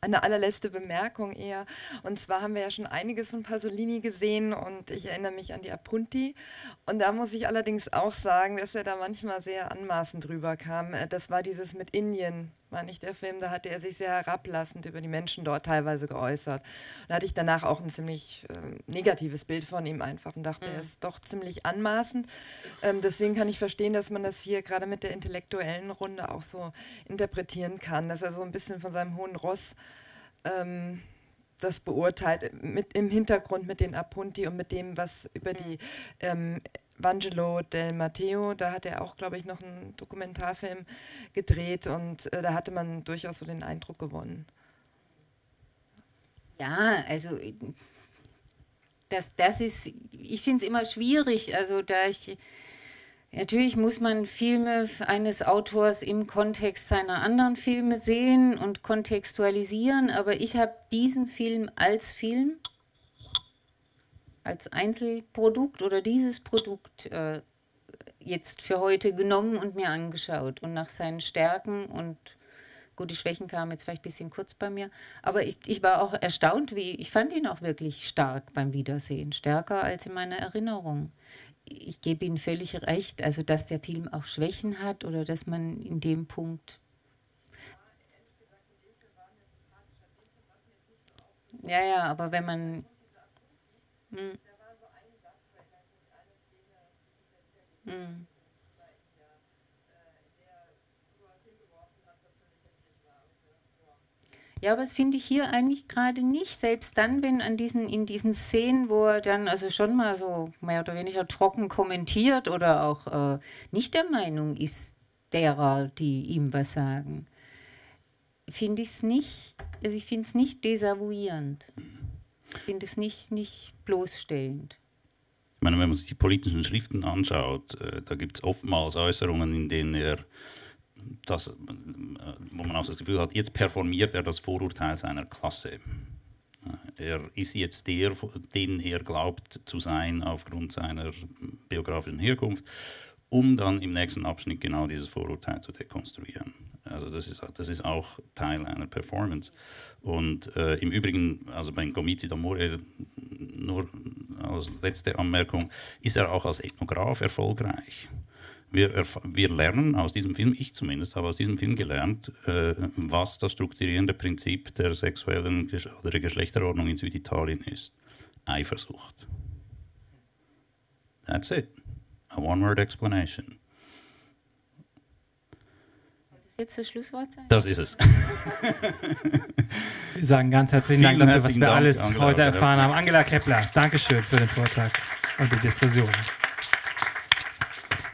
Eine allerletzte Bemerkung eher. Und zwar haben wir ja schon einiges von Pasolini gesehen und ich erinnere mich an die Apunti. Und da muss ich allerdings auch sagen, dass er da manchmal sehr anmaßend drüber kam. Das war dieses mit Indien, war nicht der Film, da hatte er sich sehr herablassend über die Menschen dort teilweise geäußert. Und da hatte ich danach auch ein ziemlich äh, negatives Bild von ihm einfach und dachte, mhm. er ist doch ziemlich anmaßend. Ähm, deswegen kann ich verstehen, dass man das hier gerade mit der intellektuellen Runde auch so interpretieren kann, dass er so ein bisschen von seinem hohen Ross das beurteilt, mit im Hintergrund mit den Apunti und mit dem, was über die ähm, Vangelo del Matteo, da hat er auch, glaube ich, noch einen Dokumentarfilm gedreht und äh, da hatte man durchaus so den Eindruck gewonnen. Ja, also das, das ist, ich finde es immer schwierig, also da ich natürlich muss man Filme eines Autors im Kontext seiner anderen Filme sehen und kontextualisieren, aber ich habe diesen Film als Film, als Einzelprodukt oder dieses Produkt äh, jetzt für heute genommen und mir angeschaut und nach seinen Stärken und gut, die Schwächen kamen jetzt vielleicht ein bisschen kurz bei mir, aber ich, ich war auch erstaunt, wie ich fand ihn auch wirklich stark beim Wiedersehen, stärker als in meiner Erinnerung. Ich gebe Ihnen völlig recht, also dass der Film auch Schwächen hat oder dass man in dem Punkt... Ja, ja, aber wenn man... Hm. Hm. Ja, aber das finde ich hier eigentlich gerade nicht, selbst dann, wenn an diesen, in diesen Szenen, wo er dann also schon mal so mehr oder weniger trocken kommentiert oder auch äh, nicht der Meinung ist derer, die ihm was sagen, finde ich es nicht, also ich finde es nicht desavouierend, finde es nicht, nicht bloßstellend. Ich meine, wenn man sich die politischen Schriften anschaut, äh, da gibt es oftmals Äußerungen, in denen er das, wo man auch das Gefühl hat, jetzt performiert er das Vorurteil seiner Klasse. Er ist jetzt der, den er glaubt zu sein aufgrund seiner biografischen Herkunft, um dann im nächsten Abschnitt genau dieses Vorurteil zu dekonstruieren. Also das ist, das ist auch Teil einer Performance. Und äh, im Übrigen, also beim COMIZI D'AMORE, nur als letzte Anmerkung, ist er auch als Ethnograf erfolgreich. Wir, wir lernen aus diesem Film, ich zumindest habe aus diesem Film gelernt, äh, was das strukturierende Prinzip der sexuellen Gesch- oder der Geschlechterordnung in Süditalien ist. Eifersucht. That's it. A one-word explanation. Soll das jetzt das Schlusswort sein? Das ist es. Wir sagen ganz herzlichen Vielen Dank dafür, was wir Dank, alles Angela, heute erfahren haben. Angela Kreppler, Dankeschön für den Vortrag und die Diskussion.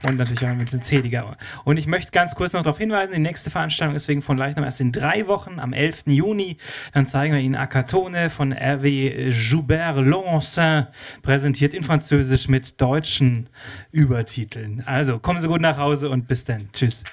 Und natürlich auch ein bisschen zähliger. Und ich möchte ganz kurz noch darauf hinweisen, die nächste Veranstaltung ist wegen von Leichnam erst in drei Wochen, am elften Juni. Dann zeigen wir Ihnen Acatone von Hervé Joubert-Laurencin, präsentiert in Französisch mit deutschen Übertiteln. Also kommen Sie gut nach Hause und bis dann. Tschüss.